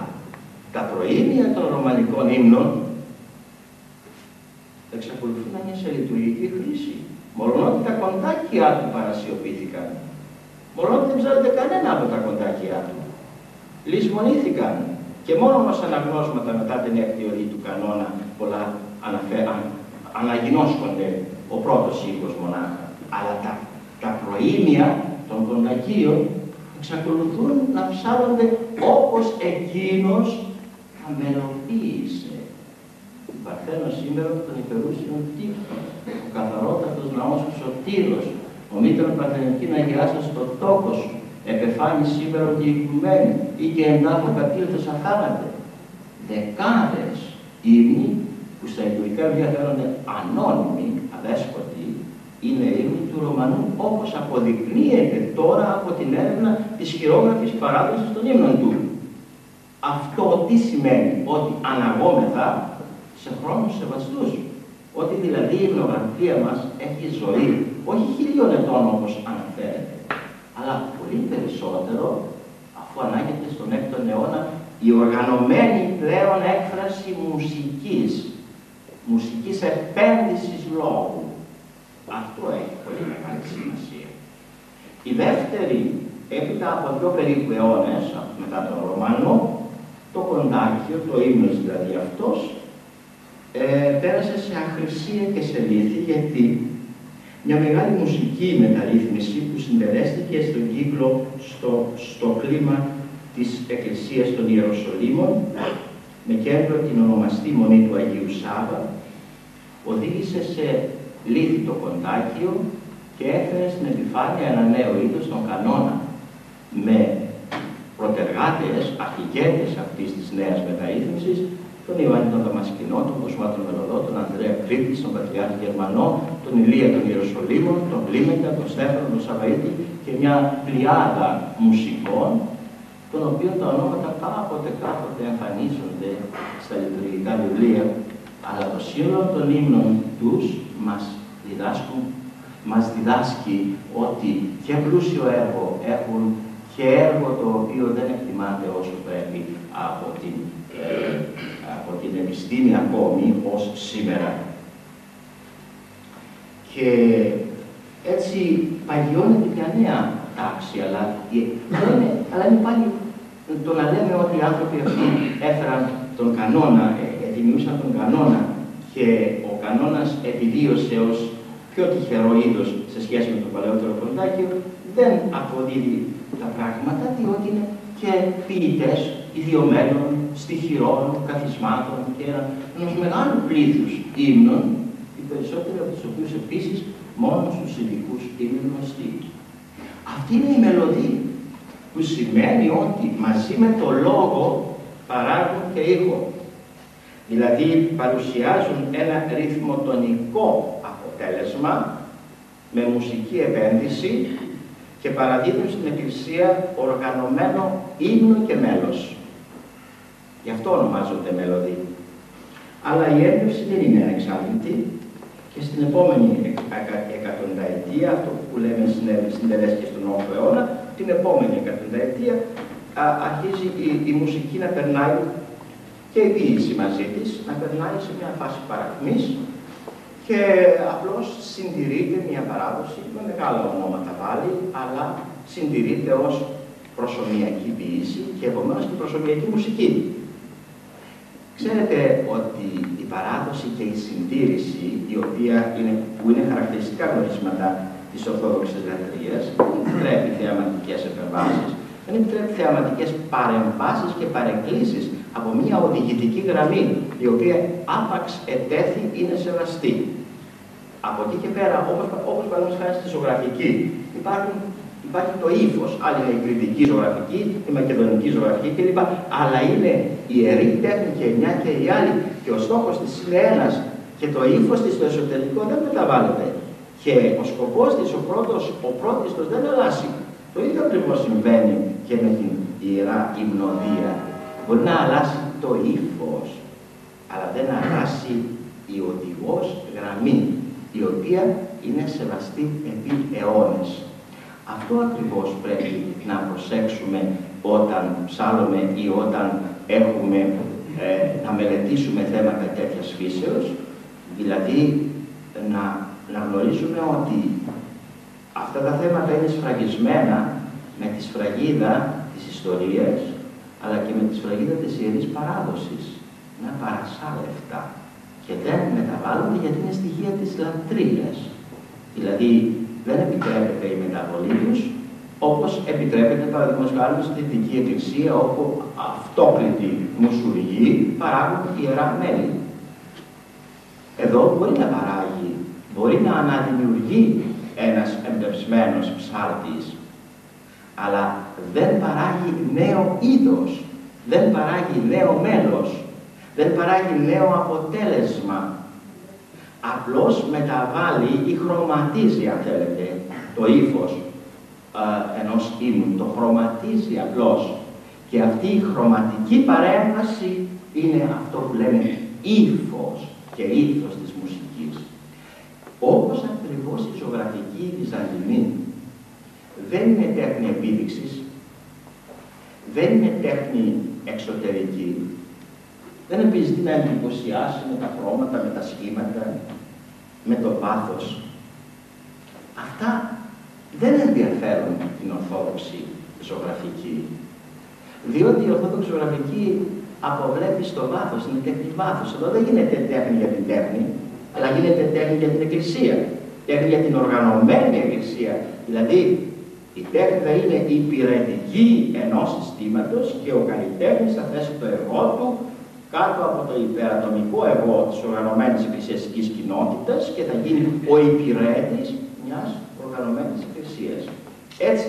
τα προήμια των ρωμανικών ύμνων εξακολουθούν να είναι σε λειτουργική χρήση. Μολονότι τα κοντάκια του παρασιοποιήθηκαν. Μολονότι δεν ψάχνεται κανένα από τα κοντάκια του. Λησμονήθηκαν. Και μόνο ως αναγνώσματα μετά την έκτη ορή του κανόνα πολλά αναγνώσκονται ο πρώτος οίκος μονάχα. Αλλά τα, τα προήμια των κοντακίων εξακολουθούν να ψάλλονται όπως εκείνος τα μελοποίησε. Ο Παρθένος σήμερα τον υπερούσε ο Τύφλος, ο καθαρότατος ναός του Σωτήρος, ο μήτρων Παρθενική να γυράσα στο τόκο σου. Επεφάνει σήμερα ότι η Οικουμένη ή και εντάχω κατήλτος αχάρανται. Δεκάδες ύμνοι που στα ιδουρικά διαφέρονται ανώνυμοι, αδέσποτοι, είναι ύμνοι του Ρωμανού, όπως αποδεικνύεται τώρα από την έρευνα της χειρόγραφης παράδοσης των ύμνων του. Αυτό τι σημαίνει? Ότι αναγόμεθα σε χρόνους σεβαστούς. Ότι δηλαδή η υμνογραφία μας έχει ζωή, όχι χιλίων ετών όπως αναφέρεται, αλλά πολύ περισσότερο, αφού ανάγεται στον έκτον αιώνα η οργανωμένη πλέον έκφραση μουσικής, μουσικής επένδυσης λόγου. Αυτό έχει πολύ μεγάλη σημασία. Η δεύτερη, έπειτα από δύο περίπου αιώνες, μετά τον Ρωμανό, το κοντάκιο, το ύμνος δηλαδή αυτός, ε, πέρασε σε αχρησία και σε λύθη, γιατί μια μεγάλη μουσική μεταρρύθμιση που συντελέστηκε στον κύκλο, στο, στο κλίμα της Εκκλησίας των Ιεροσολύμων, με κέντρο την ονομαστή Μονή του Αγίου Σάβα, οδήγησε σε λύθη το κοντάκιο και έφερε στην επιφάνεια ένα νέο είδος στον κανόνα, με προτεργάτες, αρχηγέτες αυτής της νέας μεταρρύθμισης, τον Ιωάννη τον Δαμασκηνό, τον Κοσμά τον Μελωδό, τον Ανδρέα Κρήτη, τον Πατριάρχη Γερμανό, τον Ηλία των Ιεροσολύμων, τον Πλήμεντα, τον Στέφανο, τον Σαβαΐτη και μια πλειάδα μουσικών, των οποίων τα ονόματα κάποτε κάποτε εμφανίζονται στα λειτουργικά βιβλία, αλλά το σύνολο των ύμνων τους μας διδάσκουν, μας διδάσκει ότι και πλούσιο έργο έχουν και έργο το οποίο δεν εκτιμάται όσο πρέπει από την από την επιστήμη ακόμη ως σήμερα. Και έτσι παγιώνεται μια νέα τάξη, αλλά, λένε, αλλά είναι πάλι το να λέμε ότι οι άνθρωποι αυτοί έφεραν τον κανόνα, δημιούργησαν τον κανόνα και ο κανόνας επιβίωσε ως πιο τυχερό είδος σε σχέση με το παλαιότερο κοντάκιο, δεν αποδίδει τα πράγματα, διότι είναι και ποιητές ιδιωμένων, στοιχειρών, καθισμάτων και ενός μεγάλου πλήθους ύμνων, οι περισσότεροι από τους οποίους επίσης μόνο στους ειδικούς είναι γνωστοί. Αυτή είναι η μελωδία που σημαίνει ότι μαζί με το λόγο παράγουν και ήχο. Δηλαδή παρουσιάζουν ένα ρυθμοτονικό αποτέλεσμα με μουσική επένδυση και παραδίδουν στην Εκκλησία οργανωμένο ύμνο και μέλος. Γι' αυτό ονομάζονται μελωδί. Αλλά η έμπνευση δεν είναι ανεξάρτητη και στην επόμενη εκατονταετία, αυτό που λέμε συνέβη και στον όγδοο αιώνα, την επόμενη εκατονταετία α, αρχίζει η, η μουσική να περνάει και η ποιήση μαζί της, να περνάει σε μια φάση παρακμής και απλώς συντηρείται μια παράδοση με μεγάλα ονόματα πάλι, αλλά συντηρείται ως προσωμιακή ποιήση και επομένως και προσωμιακή μουσική. Ξέρετε ότι η παράδοση και η συντήρηση, η οποία είναι, που είναι χαρακτηριστικά γνωρίσματα της Ορθόδοξης Λατρείας, δεν επιτρέπει θεαματικές επεμβάσεις, δεν επιτρέπει θεαματικές παρεμβάσεις και παρεκκλήσεις από μια οδηγητική γραμμή, η οποία άπαξ ετέθη είναι σεβαστή. Από εκεί και πέρα, όπως, όπως παραδείγματος χάρη στη ζωγραφική, υπάρχουν Υπάρχει το ύφος, άλλη είναι η κρητική ζωγραφική, η μακεδονική ζωγραφική κλπ. Αλλά είναι ιερή τέχνη και η μια και η άλλη. Και ο στόχος της είναι ένας. Και το ύφος της στο εσωτερικό δεν μεταβάλλεται. Και ο σκοπός της, ο πρώτος, ο πρώτιστος δεν αλλάζει. Το ίδιο ακριβώς συμβαίνει και με την ιερά υμνοδία. Μπορεί να αλλάζει το ύφος, αλλά δεν αλλάζει η οδηγός γραμμή, η οποία είναι σεβαστή επί αιώνες. Αυτό ακριβώς πρέπει να προσέξουμε όταν ψάλλουμε ή όταν έχουμε ε, να μελετήσουμε θέματα τέτοιας φύσεως, δηλαδή να, να γνωρίζουμε ότι αυτά τα θέματα είναι σφραγισμένα με τη σφραγίδα της ιστορίας, αλλά και με τη σφραγίδα της Ιερής Παράδοσης, να παρασάλευτα, και δεν μεταβάλλονται γιατί είναι στοιχεία της λατρείας. Δηλαδή δεν επιτρέπεται η μεταβολή τους, όπως επιτρέπεται παραδείγματος χάριν στη Δυτική Εκκλησία, όπου αυτόκλητοι μουσουργοί παράγουν ιερά μέλη. Εδώ μπορεί να παράγει, μπορεί να αναδημιουργεί ένας εμπνευσμένος ψάρτης, αλλά δεν παράγει νέο είδος, δεν παράγει νέο μέλος, δεν παράγει νέο αποτέλεσμα. Απλώς μεταβάλλει ή χρωματίζει, αν θέλετε, το ύφος ενός ύμνου, το χρωματίζει απλώς. Και αυτή η χρωματική παρέμβαση είναι αυτό που λέμε ύφος και ύφος της μουσικής. Όπως ακριβώς η ζωγραφική βυζαντινή δεν είναι τέχνη επίδειξης, δεν είναι τέχνη εξωτερική, δεν επιζητεί να εντυπωσιάσει με τα χρώματα, με τα σχήματα, με το πάθος. Αυτά δεν ενδιαφέρουν την ορθόδοξη ζωγραφική, διότι η ορθόδοξη ζωγραφική αποβλέπει στο βάθος, είναι τέχνη βάθος. Εδώ δεν γίνεται τέχνη για την τέχνη, αλλά γίνεται τέχνη για την Εκκλησία, τέχνη για την οργανωμένη Εκκλησία. Δηλαδή η τέχνη θα είναι υπηρετική ενός συστήματος και ο καλλιτέχνης θα θέσει το εγώ του κάτω από το υπερατομικό εγώ της οργανωμένης εκκλησιαστικής κοινότητας και θα γίνει ο υπηρέτης μιας οργανωμένης εκκλησίας. Έτσι,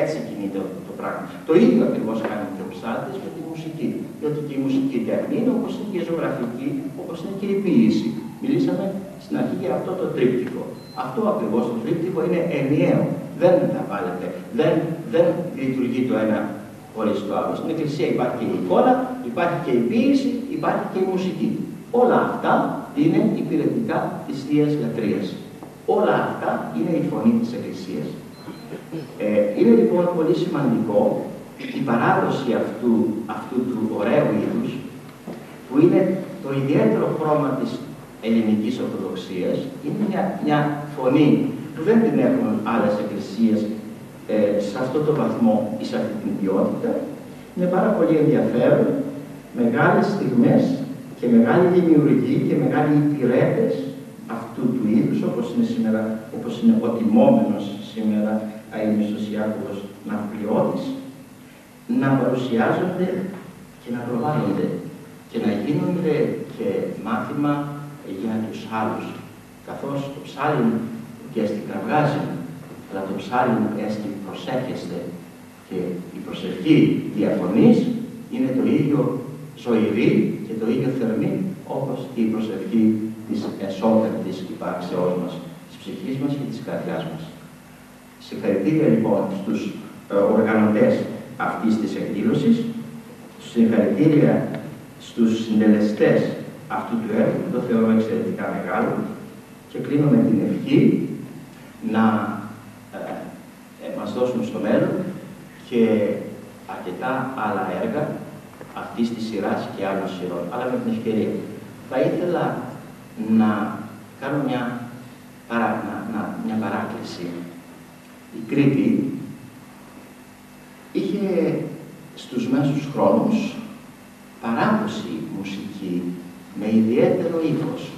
έτσι κινείται το πράγμα. Το ίδιο ακριβώς κάνει και ο ψάρτης με τη μουσική. Διότι και η μουσική τέχνη είναι όπως είναι και η ζωγραφική, όπως είναι και η ποιήση. Μιλήσαμε στην αρχή για αυτό το τρίπτυχο. Αυτό ακριβώς το τρίπτυχο είναι ενιαίο. Δεν μεταβάλλεται. Δεν, δεν λειτουργεί το ένα χωρίς το άλλο. Στην Εκκλησία υπάρχει και η εικόνα, υπάρχει και η ποιήση, υπάρχει και η μουσική. Όλα αυτά είναι υπηρετικά της Θείας Λατρείας. Όλα αυτά είναι η φωνή της Εκκλησίας. Ε, είναι λοιπόν πολύ σημαντικό η παράδοση αυτού, αυτού του ωραίου είδους, που είναι το ιδιαίτερο χρώμα της ελληνικής Ορθοδοξίας, είναι μια, μια φωνή που δεν την έχουν άλλες εκκλησίες ε, σε αυτό το βαθμό ή σε αυτή την ποιότητα. Είναι πάρα πολύ ενδιαφέρον, μεγάλες στιγμές και μεγάλοι δημιουργοί και μεγάλοι υπηρέτες αυτού του είδους, όπως είναι σήμερα, όπως είναι ο τιμόμενος σήμερα αείμνηστος Ιάκωβος Ναυπλιώτης, να παρουσιάζονται και να προβάλλονται και να γίνονται και μάθημα για τους άλλους. Καθώς το ψάλιν πιέστη κραυγάζει, αλλά το ψάλιν πιέστη προσέρχεστε και η προσευχή διαφωνής είναι το ίδιο ζωηρή και το ίδιο θερμή όπως και η προσευχή της εσώπερτης υπάρξεώς μας, της ψυχής μας και της καρδιάς μας. Συγχαρητήρια λοιπόν στους ε, οργανωτές αυτής της εκδήλωσης, συγχαρητήρια στους συντελεστές αυτού του έργου, το θεωρώ εξαιρετικά μεγάλο, και κλείνω με την ευχή να ε, ε, μας δώσουν στο μέλλον και αρκετά άλλα έργα αυτής της σειράς και άλλων σειρών. Αλλά με την ευκαιρία θα ήθελα να κάνω μια, παρά, να, να, μια παράκληση. Η Κρήτη είχε στους μέσους χρόνους παράδοση μουσική με ιδιαίτερο ύφος.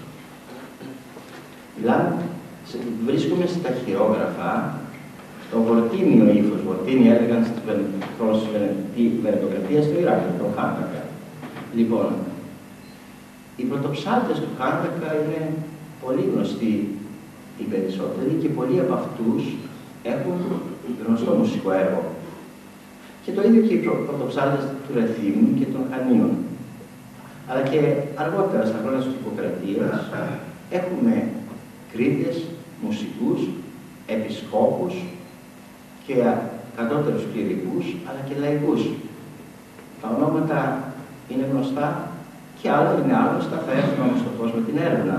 Μιλάμε, βρίσκομαι στα χειρόγραφα, το βορτίνιο ύφος, βορτίνιο έλεγαν στις χρόνους της Βενετοκρατίας στο Ηράκλειο, τον Χάντακα. Λοιπόν, οι πρωτοψάλτες του Χάντακα είναι πολύ γνωστοί οι περισσότεροι και πολλοί από αυτούς έχουν γνωστό μουσικό έργο. Και το ίδιο και οι πρωτοψάλτες του Ρεθύμνου και των Χανίων. Αλλά και αργότερα, στα χρόνια της Ιπποκρατίας, έχουμε Κρήτες, μουσικούς, επισκόπους και κατώτερους κληρικούς, αλλά και λαϊκούς. Τα ονόματα είναι γνωστά και άλλα είναι άγνωστα, θα έρθουν όμως στο φως με την έρευνα.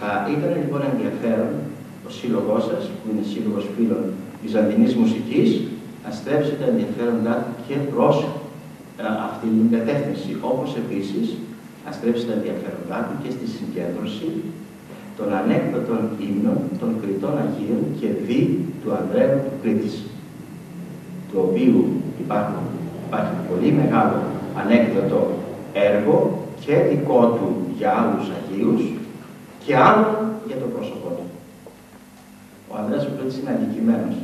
Θα ήταν λοιπόν ενδιαφέρον ο σύλλογός σας, που είναι Σύλλογος Φίλων Βυζαντινής Μουσικής, να στρέψει τα ενδιαφέροντά του και προς αυτήν την κατεύθυνση. Όπως επίσης, να στρέψει τα ενδιαφέροντά του και στη συγκέντρωση των ανέκδοτων ύμνων των Κρητών Αγίων και δι του Ανδρέου του Κρήτης, του οποίου υπάρχουν Υπάρχει πολύ μεγάλο ανέκδοτο έργο και δικό του για άλλους Αγίους και άλλο για το πρόσωπό του. Ο Ανδρέας Ναυπλιώτης είναι αδικημένος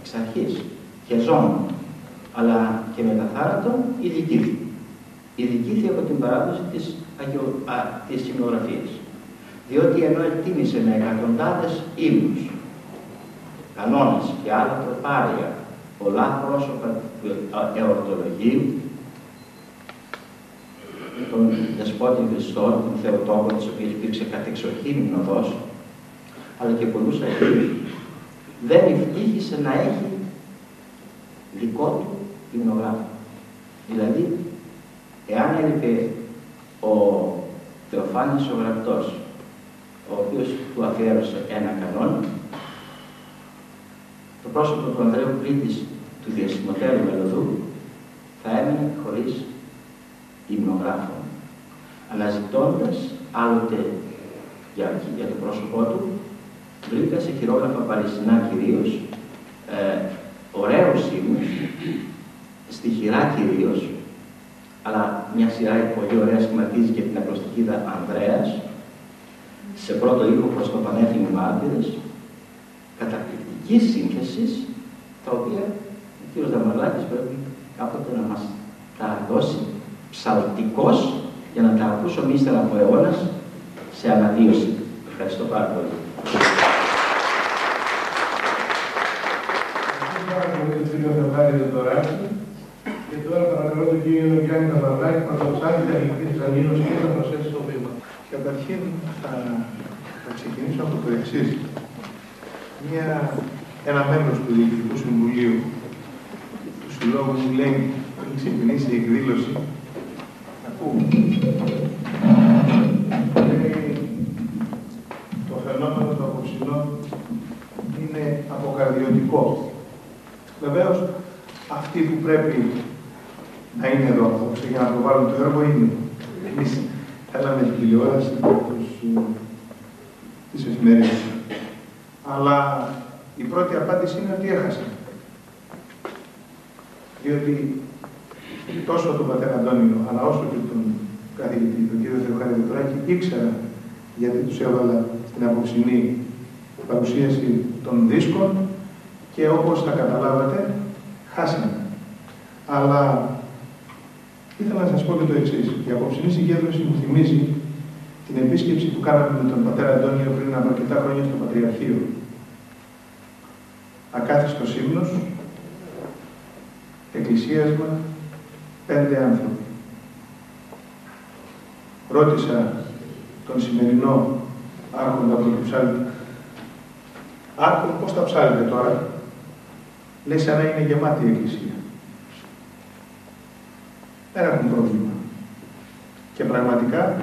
εξ αρχής και ζών, αλλά και μετά θάνατο ειδικήθη. Ειδικήθη από την παράδοση της, αγιο... α, της υμνογραφίας. Διότι ενώ εκτίμησε με εκατοντάδες ύμνους, κανόνες και άλλα τροπάρια, πολλά πρόσωπα του εορτολογίου, τον δεσπότη Χριστόν, τον Θεοτόκο, της οποίας υπήρξε κατεξοχήν υμνοδός, αλλά και πολλούς Αγίους, δεν ευτύχησε να έχει δικό του υμνογράφο. Δηλαδή, εάν έλειπε ο Θεοφάνης ο Γραπτός, ο οποίος του αφιέρωσε ένα κανόν, το πρόσωπο του Ανδρέου Κρήτης, του διαστημοτέρου μελωδού, θα έμεινε χωρίς υμνογράφο, αναζητώντας άλλοτε για, για το πρόσωπό του, βρήκα σε χειρόγραφα παρισινά κυρίως, ε, ωραίους ύμνους, στη χειρά κυρίως, αλλά μια σειρά πολύ ωραία σχηματίζει και την ακροστιχίδα Ανδρέας, σε πρώτο ήχο προς το Πανέθιμο Μάρτυρες, καταπληκτική σύνθεση, τα οποία ο κ. Δαμαρλάκης πρέπει κάποτε να μας τα δώσει ψαλτικός, για να τα ακούσουμε ύστερα από αιώνας σε αναδίωση. Ευχαριστώ πάρα πολύ. Ευχαριστώ πάρα πολύ τον Θεοχάρη και τώρα παρακαλώ τον κύριο Ιωάννη Δαμαρλάκη να το ψάχνει τα ελληνική της Ανήλωσης και να προσθέσει το βήμα. Καταρχήν θα, θα ξεκινήσω από το εξής. Μια, ένα μέλος του Διοικητικού Συμβουλίου του Συλλόγου μου λέει πριν ξεκινήσει η εκδήλωση, ακούω, λέει το φαινόμενο το απόψινό είναι αποκαρδιωτικό. Βεβαίως, αυτοί που πρέπει να είναι εδώ, για να προβάλλουν το έργο, είναι. Εμείς θέλαμε την τηλεόραση της εφημερίδας. Αλλά η πρώτη απάντηση είναι ότι έχασα. Διότι τόσο τον πατέρα Αντώνιο, αλλά όσο και τον καθηγητή, τον κύριο Θεοχάρη Δετοράκη, ήξερα γιατί τους έβαλα στην απόψινή παρουσίαση των δίσκων, και όπως τα καταλάβατε, χάσαμε. Αλλά ήθελα να σας πω και το εξής. Η απόψινή συγκέντρωση μου θυμίζει την επίσκεψη που κάναμε με τον πατέρα Αντώνιο πριν από αρκετά χρόνια στο Πατριαρχείο. Ακάθιστος ύμνος, εκκλησίασμα, πέντε άνθρωποι. Ρώτησα τον σημερινό άρχοντα από τον ψάλτη, άρχον πώς τα ψάλετε τώρα, λέει σαν να είναι γεμάτη η εκκλησία. Δεν έχουν πρόβλημα. Και πραγματικά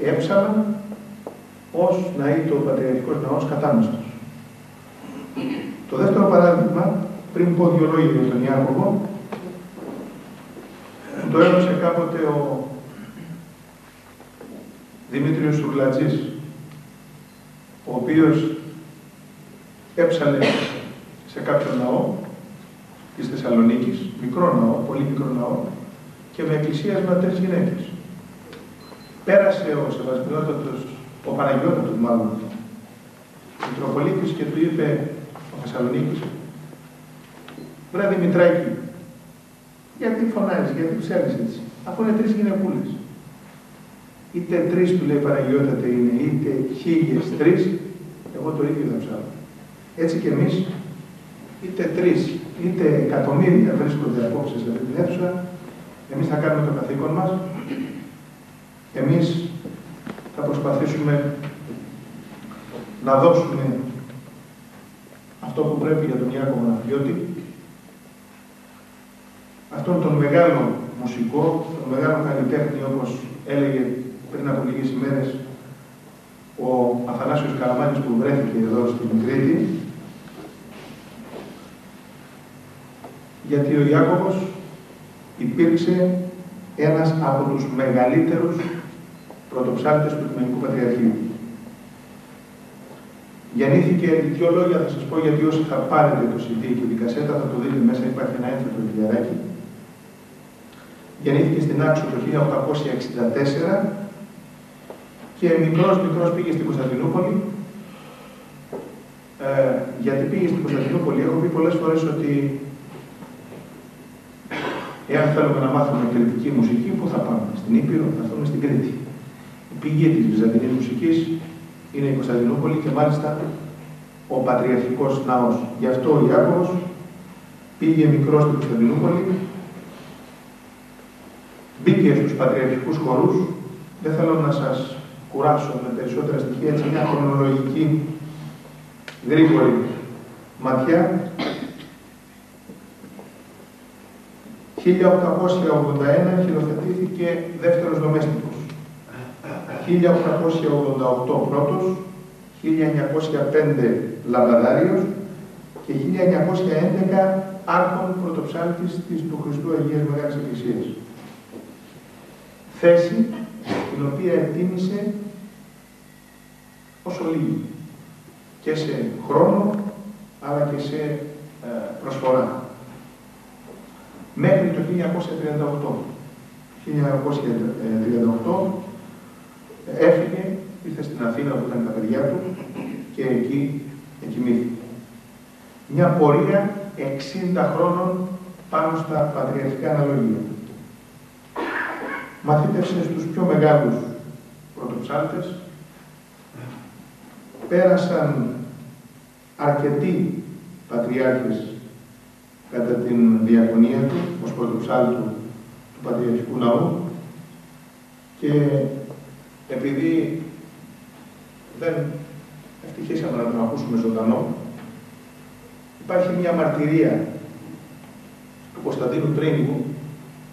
έψαλαν ως να είναι ο πατριαρχικός ναός κατάμεστος. Το δεύτερο παράδειγμα, πριν πω δύο λόγια για τον Ιάκωβο, το έδωσε κάποτε ο Δημήτριος Σουκλατζής, ο οποίος έψαλε σε κάποιο ναό της Θεσσαλονίκης, μικρό ναό, πολύ μικρό ναό, και με εκκλησίασμα τρεις γυναίκες. Πέρασε ο Σεβασμιότατος, ο Παναγιώτατος μάλλον, Μητροπολίτης και του είπε ο Θεσσαλονίκης, «Βρε Δημητράκη, γιατί φωνάζεις, γιατί ψέλνεις έτσι, αφού είναι τρεις γυναικούλες». Είτε τρεις του λέει Παναγιώτατε είναι, είτε χίλιες τρεις, εγώ το ίδιο θα ψάχνω. Έτσι και εμείς, είτε τρεις, είτε εκατομμύρια βρίσκονται απόψε σε αυτή την αίθουσα, εμείς θα κάνουμε το καθήκον μας, εμείς θα προσπαθήσουμε να δώσουμε αυτό που πρέπει για τον Ιάκωβο Ναυπλιώτη, αυτόν τον μεγάλο μουσικό, τον μεγάλο καλλιτέχνη, όπως έλεγε πριν από λίγες ημέρες ο Αθανάσιος Καραμάνης που βρέθηκε εδώ στην Κρήτη, γιατί ο Ιάκωβος υπήρξε ένας από τους μεγαλύτερους πρωτοψάλτες του Οικουμενικού Πατριαρχείου. Γεννήθηκε, δυο λόγια θα σας πω, γιατί όσοι θα πάρετε το σι ντι και την κασέτα θα το δείτε μέσα, υπάρχει ένα ένθετο βιβλιαράκι. Γεννήθηκε στην Άξο το χίλια οκτακόσια εξήντα τέσσερα και μικρός μικρός πήγε στην Κωνσταντινούπολη. Ε, γιατί πήγε στην Κωνσταντινούπολη, έχω πει πολλές φορές ότι εάν θέλουμε να μάθουμε κριτική μουσική, πού θα πάμε, στην Ήπειρο, θα θέλουμε στην Κρήτη. Η πηγή της Βυζαντινής μουσικής είναι η Κωνσταντινούπολη και μάλιστα ο πατριαρχικός ναός. Γι' αυτό ο Ιάκωβος πήγε μικρός στην Κωνσταντινούπολη, μπήκε στους πατριαρχικούς χορούς. Δεν θέλω να σας κουράσω με περισσότερα στοιχεία, έτσι μια χρονολογική γρήγορη ματιά. χίλια οκτακόσια ογδόντα ένα χειροθετήθηκε δεύτερος δομέστικος, χίλια οκτακόσια ογδόντα οκτώ πρώτος, χίλια εννιακόσια πέντε λαμπαδάριος και χίλια εννιακόσια έντεκα άρχον πρωτοψάλτης της του Χριστού Αγίας Μεγάλης Εκκλησίας. Θέση την οποία εκτίμησε όσο λίγη και σε χρόνο αλλά και σε ε, προσφορά. Μέχρι το χίλια εννιακόσια τριάντα οκτώ, χίλια εννιακόσια τριάντα οκτώ έφυγε, ήρθε στην Αθήνα που ήταν τα παιδιά του και εκεί εκοιμήθηκε. Μια πορεία εξήντα χρόνων πάνω στα πατριαρχικά αναλογία. Μαθήτευσε στους πιο μεγάλους πρωτοψάλτες, πέρασαν αρκετοί πατριάρχες κατά την διακονία του, ως πρωτοψάλτου του πατριαρχικού ναού και επειδή δεν ευτυχήσαμε να τον ακούσουμε ζωντανό, υπάρχει μια μαρτυρία του Κωνσταντίνου Πρίγκου,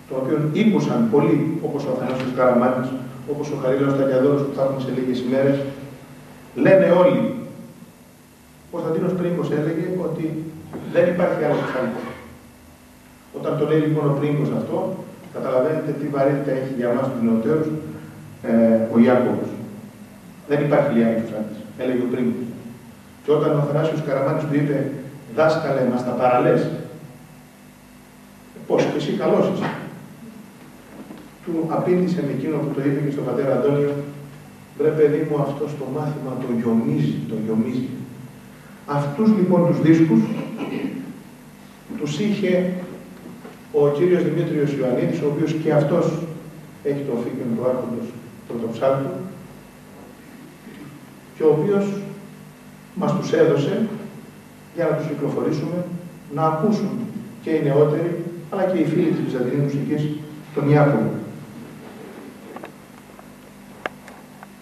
το οποίο ήκουσαν πολλοί, όπως ο Αθανάσιος Καραμάνης, όπως ο Χαρίλαος Ταγιαδόλος που θα έχουμε σε λίγες ημέρες. Λένε όλοι, ο Κωνσταντίνος Πρίγκος έλεγε ότι δεν υπάρχει άλλος εξάρτητος. Όταν το λέει λοιπόν ο Πρίγκος αυτό, καταλαβαίνετε τι βαρύτητα έχει για μας τους νεοτέρους ε, ο Ιάκωβος. Δεν υπάρχει λιάνης εξάρτητος, έλεγε ο Πρίγκος. Και όταν ο Αθανάσιος Καραμάνης του είπε, δάσκαλε μας τα παραλές, πώς και εσύ καλός είσαι. Του απήντησε με εκείνο που το είπε και στον πατέρα Αντώνιο, βρε παιδί μου, αυτό το μάθημα το γιομίζει, το γιομίζει. Αυτούς λοιπόν τους δίσκους τους είχε ο κύριος Δημήτριος Ιωαννίδης, ο οποίος και αυτός έχει το φύγιο του άρχοντος πρωτοψάλτου και ο οποίος μας τους έδωσε για να τους κυκλοφορήσουμε, να ακούσουν και οι νεότεροι, αλλά και οι φίλοι της Βυζαντινής μουσικής, τον Ιάκωβο.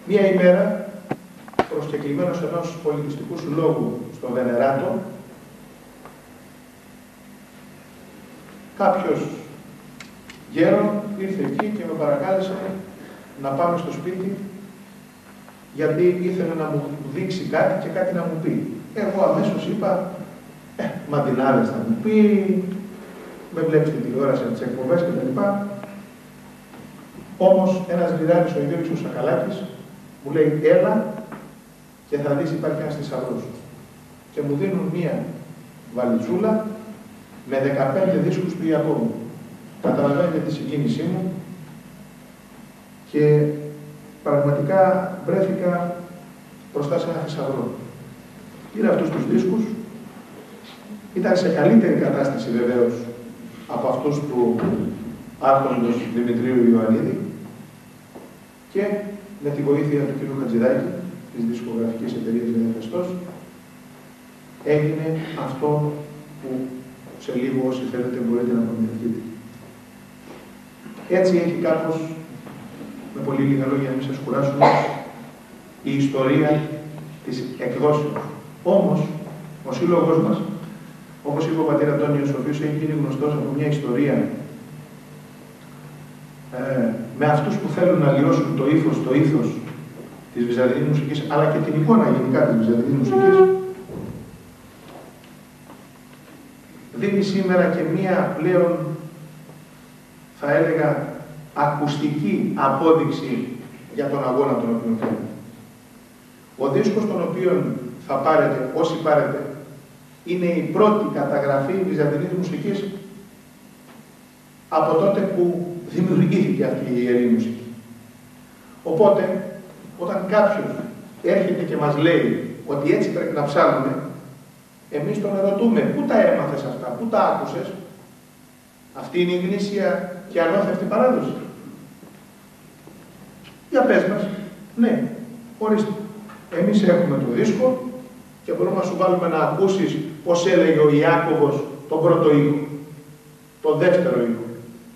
Μία ημέρα, προσκεκλημένος ενός πολιτιστικού συλλόγου στο Βενεράτο, κάποιος γέρον ήρθε εκεί και με παρακάλεσε να πάμε στο σπίτι γιατί ήθελε να μου δείξει κάτι και κάτι να μου πει. Εγώ αμέσως είπα, ε, μαντινάδες θα μου πει, με βλέπεις την τηλεόραση, τις εκπομπές κτλ. Όμως ένας λιδάρης, ο Γιώργης ο Σακαλάκης, μου λέει έλα και θα δεις υπάρχει ένας θησαυρός. Και μου δίνουν μία βαλιτσούλα με δεκαπέντε δίσκους του Ιάκωβου. Καταλαβαίνετε τη συγκίνησή μου και πραγματικά βρέθηκα μπροστά σε ένα θησαυρό. Πήρα αυτούς τους δίσκους, ήταν σε καλύτερη κατάσταση βεβαίως από αυτούς του άρχοντος Δημητρίου Ιωαννίδη και με τη βοήθεια του κ. Χατζηδάκη της δισκογραφικής εταιρείας Φαιστός έγινε αυτό που σε λίγο όσοι θέλετε μπορείτε να απομυθείτε. Έτσι έχει κάπως, με πολύ λίγα λόγια να μην σας κουράσουμε, η ιστορία της εκδόσεως. Όμως, ο σύλλογος μας, όπως είπε ο πατήρ Αντώνιος, ο οποίος έχει γίνει γνωστός από μια ιστορία ε, με αυτούς που θέλουν να λιώσουν το ύφος, το ήθος της Βυζαντινής μουσικής, αλλά και την εικόνα γενικά της Βυζαντινής μουσικής, δίνει σήμερα και μία πλέον, θα έλεγα, ακουστική απόδειξη για τον αγώνα τον οποίο θέλει. Ο δίσκος τον οποίο θα πάρετε, όσοι πάρετε, είναι η πρώτη καταγραφή Βυζαντινής μουσικής από τότε που δημιουργήθηκε αυτή η Ιερή Μουσική. Οπότε, όταν κάποιος έρχεται και μας λέει ότι έτσι πρέπει να ψάλλουμε, εμείς τον ερωτούμε, πού τα έμαθες αυτά, πού τα άκουσες? Αυτή είναι η γνήσια και ανώθευτη παράδοση. Για πες μας, ναι, ορίστε. Εμείς έχουμε το δίσκο και μπορούμε να σου βάλουμε να ακούσεις πώς έλεγε ο Ιάκωβος τον πρώτο ήχο, τον δεύτερο ήχο,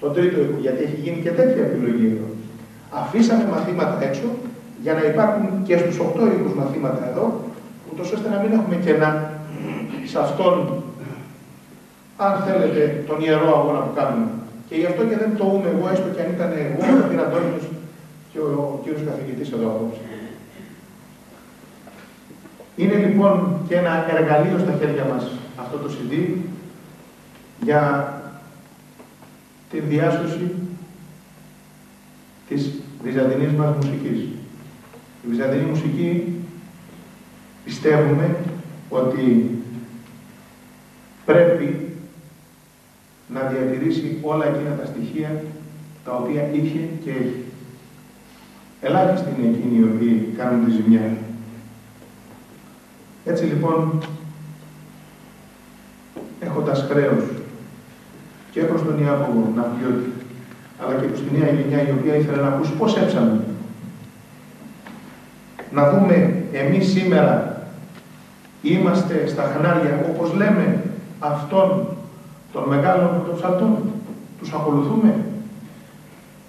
τον τρίτο ήχο, γιατί έχει γίνει και τέτοια επιλογή εδώ. Αφήσαμε μαθήματα έξω για να υπάρχουν και στους οκτώ ήχους μαθήματα εδώ, ούτως ώστε να μην έχουμε κενά σε αυτόν, αν θέλετε, τον ιερό αγώνα που κάνουμε. Και γι' αυτό και δεν το ούμε εγώ, έστω και αν ήταν εγώ, ο κ. Αντώνης και ο κύριος καθηγητής εδώ απόψε. Είναι λοιπόν και ένα εργαλείο στα χέρια μας αυτό το σι ντι για την διάσωση της βυζαντινής μας μουσικής. Η βυζαντινή μουσική πιστεύουμε ότι πρέπει να διατηρήσει όλα εκείνα τα στοιχεία τα οποία είχε και έχει. Ελάχιστοι είναι εκείνοι οι οποίοι κάνουν τη ζημιά. Έτσι λοιπόν, έχοντας χρέος και προς τον Ιάκωβο Ναυπλιώτη, αλλά και προς τη νέα γενιά η οποία ήθελε να ακούσει πώς έψαμε, να δούμε εμείς σήμερα είμαστε στα χνάρια, όπως λέμε, αυτών των μεγάλων πρωτοψαλτών, τους ακολουθούμε.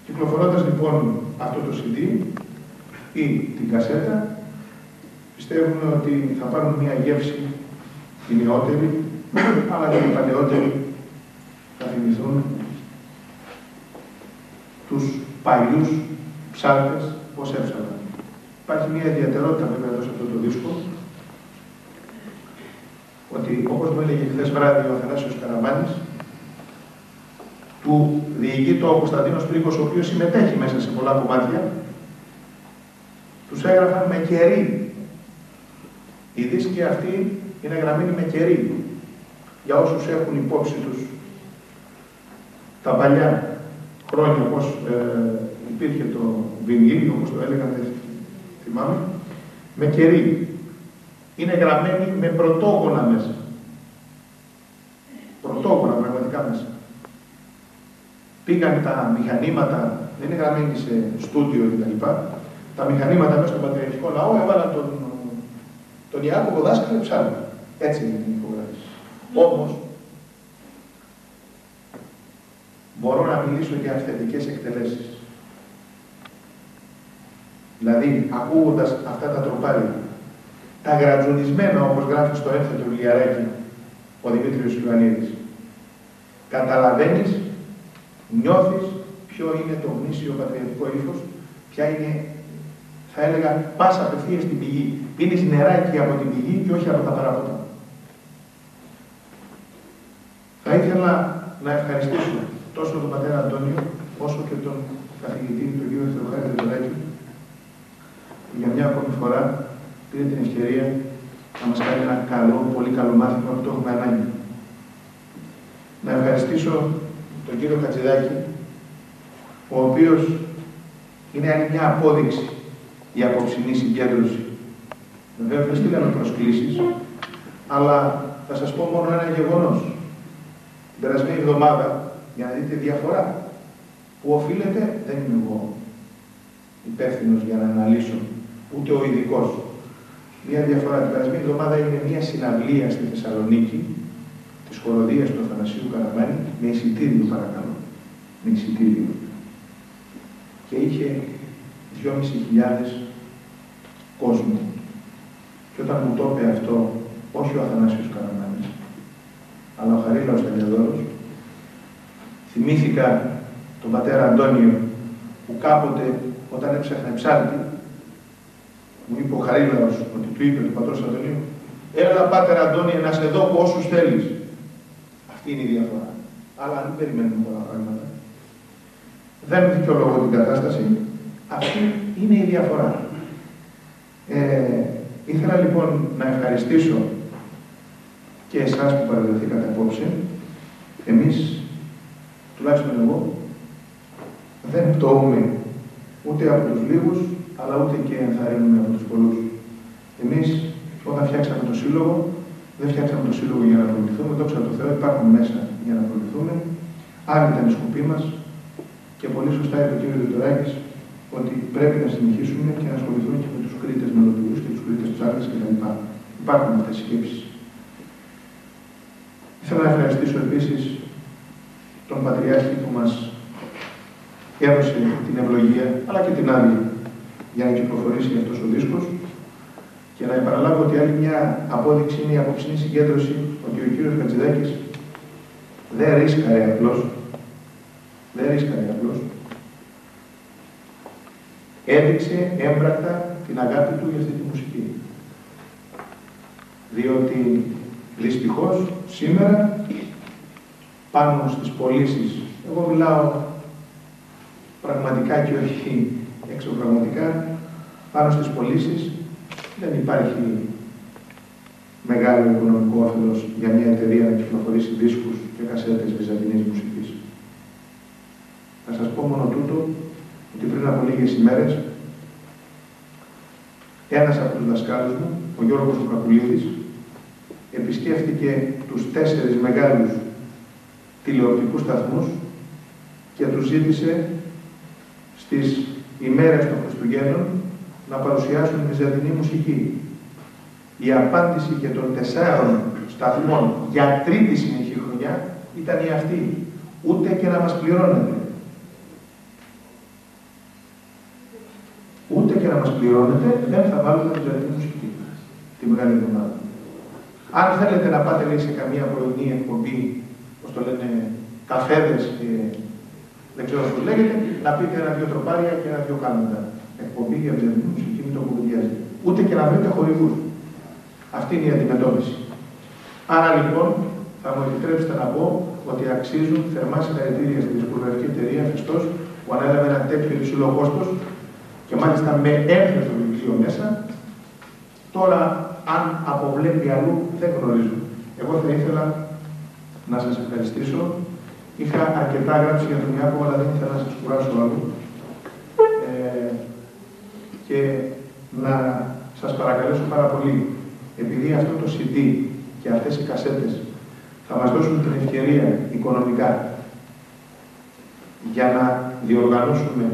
Κυκλοφορώντας λοιπόν αυτό το σι ντι ή την κασέτα, πιστεύουμε ότι θα πάρουν μια γεύση οι νεότεροι, αλλά και οι παλαιότεροι θα θυμηθούν τους παλιούς ψάλτες ως έψαλαν. Υπάρχει μια ιδιαιτερότητα βέβαια εδώ σε αυτό το δίσκο, ότι όπως μου έλεγε χθες βράδυ ο Αθανάσιος Καραμάνης, του διηγεί το ο Κωνσταντίνος Πρίγκος, ο οποίος συμμετέχει μέσα σε πολλά κομμάτια, τους έγραφαν με κερί. Οι δίσκοι αυτοί είναι γραμμένοι με κερί, για όσους έχουν υπόψη τους τα παλιά χρόνια, όπως ε, υπήρχε το βινίλιο, όπως το έλεγαν, δεν θυμάμαι, με κερί. Είναι γραμμένοι με πρωτόγωνα μέσα. Πρωτόγωνα πραγματικά μέσα. Πήγαν τα μηχανήματα, δεν είναι γραμμένοι σε στούντιο κτλ. Τα μηχανήματα μέσα στον Πατριαρχικό Λαό έβαλαν τον Τον Ιάκωβο δάσκαλο ψάχνει. Έτσι είναι η ηχογράφηση. Όμως, μπορώ να μιλήσω για αυθεντικές εκτελέσεις. Δηλαδή, ακούγοντας αυτά τα τροπάρια, τα γρατζουνισμένα, όπως γράφει στο έφθετο βιβλιαράκι ο Δημήτριος Ιωάννιδης, καταλαβαίνεις, νιώθεις ποιο είναι το γνήσιο πατριαρχικό ύφος, ποια είναι, θα έλεγα, πας απευθείας στην πηγή. Πίνεις νεράκι από την πηγή και όχι από τα παράποτα. Θα ήθελα να ευχαριστήσω τόσο τον πατέρα Αντώνιο, όσο και τον καθηγητή του κ. Θεοχάρη Δετοράκη, που για μια ακόμη φορά πήρε την ευκαιρία να μας κάνει ένα καλό, πολύ καλό μάθημα που το έχουμε ανάγκη. Να ευχαριστήσω τον κύριο Χατζηδάκη, ο οποίος είναι άλλη μια απόδειξη η απόψινή συγκέντρωση. Βέβαια, δεν στείλαμε προσκλήσεις, αλλά θα σας πω μόνο ένα γεγονός. Την περασμένη εβδομάδα, για να δείτε διαφορά, που οφείλεται, δεν είμαι εγώ υπεύθυνος για να αναλύσω, ούτε ο ειδικός. Μία διαφορά, την περασμένη εβδομάδα είναι μια συναυλία στη Θεσσαλονίκη, της χοροδίας του Αθανασίου Καραμάνη, με εισιτήριο παρακαλώ, με εισιτήριο. Και είχε δυόμισι χιλιάδες κόσμου. Και όταν μου το είπε αυτό, όχι ο Αθανάσιος Καραμάνης, αλλά ο Χαρίλαος Ταγιαδόλος, θυμήθηκα τον πατέρα Αντώνιο, που κάποτε, όταν έψαχνε ψάλτη, μου είπε ο Χαρίλαος, ότι του είπε του πατρός Αντωνίου, «Έλα, πάτερ Αντώνιο, να σε δω όσους θέλεις». Αυτή είναι η διαφορά. Αλλά δεν περιμένουμε πολλά πράγματα. Δεν δικαιολογώ την κατάσταση. Αυτή είναι η διαφορά. Ε, Ήθελα λοιπόν να ευχαριστήσω και εσάς που παρευρεθήκατε απόψε. Εμείς, τουλάχιστον εγώ, δεν πτώουμε ούτε από τους λίγους, αλλά ούτε και ενθαρρύνουμε από τους πολλούς. Εμείς, όταν φτιάξαμε το Σύλλογο, δεν φτιάξαμε το Σύλλογο για να βοηθηθούμε, δόξα τω Θεώ, υπάρχουν μέσα για να βοηθηθούμε. Άλλη ήταν η σκοπή μας και πολύ σωστά είπε ο κ. Δετοράκης ότι πρέπει να συνεχίσουμε και να ασχοληθούμε και με τους Κρήτες μελοποιούς και τους Κρήτες ψάχνες κτλ. Υπάρχουν αυτές οι σκέψεις. Θέλω να ευχαριστήσω επίσης τον Πατριάρχη που μας έδωσε την ευλογία αλλά και την άδεια για να κυκλοφορήσει αυτός ο δίσκος και να επαναλάβω ότι άλλη μια απόδειξη είναι η απόψινή συγκέντρωση ότι ο κ. Χατζηδάκης δεν ρίσκαρε απλώς, δεν ρίσκαρε απλώς, έδειξε έμπρακτα την αγάπη του για αυτή τη μουσική. Διότι δυστυχώς σήμερα πάνω στις πωλήσεις, εγώ μιλάω πραγματικά και όχι εξωπραγματικά, πάνω στις πωλήσεις δεν υπάρχει μεγάλο οικονομικό όφελος για μια εταιρεία να κυκλοφορήσει δίσκους και κασέτες βυζαντινής μουσικής. Να σας πω μόνο τούτο, ότι πριν από λίγες ημέρες ένας από τους δασκάλους μου, ο Γιώργος Στοκακουλίδης, επισκέφτηκε τους τέσσερις μεγάλους τηλεοπτικούς σταθμούς και τους ζήτησε στις ημέρες των Χριστουγέννων να παρουσιάσουν βυζαντινή μουσική. Η απάντηση και των τεσσάρων σταθμών για τρίτη συνεχή χρονιά ήταν η αυτή. Ούτε και να μας πληρώνετε. Ούτε και να μας πληρώνετε δεν θα βάλουμε βυζαντινή μουσική τη Μεγάλη Εβδομάδα. Αν θέλετε να πάτε λέει, σε καμία πρωινή εκπομπή, όπως το λένε καφέδες και δεν ξέρω πώς λέγεται, να πείτε ένα-δυο τροπάρια και ένα-δυο κάνοντα. Εκπομπή για βυζαντινή μουσική, μην το κουβεντιάζετε. Ούτε και να βρείτε χορηγούς. Αυτή είναι η αντιμετώπιση. Άρα λοιπόν, θα μου επιτρέψετε να πω ότι αξίζουν θερμά συγχαρητήρια στην δισκογραφική εταιρεία Φαιστός που ανέλαβε ένα τέτοιο υψηλό κόστος και μάλιστα με έφθετο βιβλίο μέσα. Τώρα, αν αποβλέπει αλλού, δεν γνωρίζω. Εγώ θα ήθελα να σας ευχαριστήσω. Είχα αρκετά γράψει για τον Ιάκωβο, αλλά δεν ήθελα να σας κουράσω άλλο. Ε, και να σας παρακαλέσω πάρα πολύ, επειδή αυτό το σι ντι και αυτές οι κασέτες θα μας δώσουν την ευκαιρία οικονομικά για να διοργανώσουμε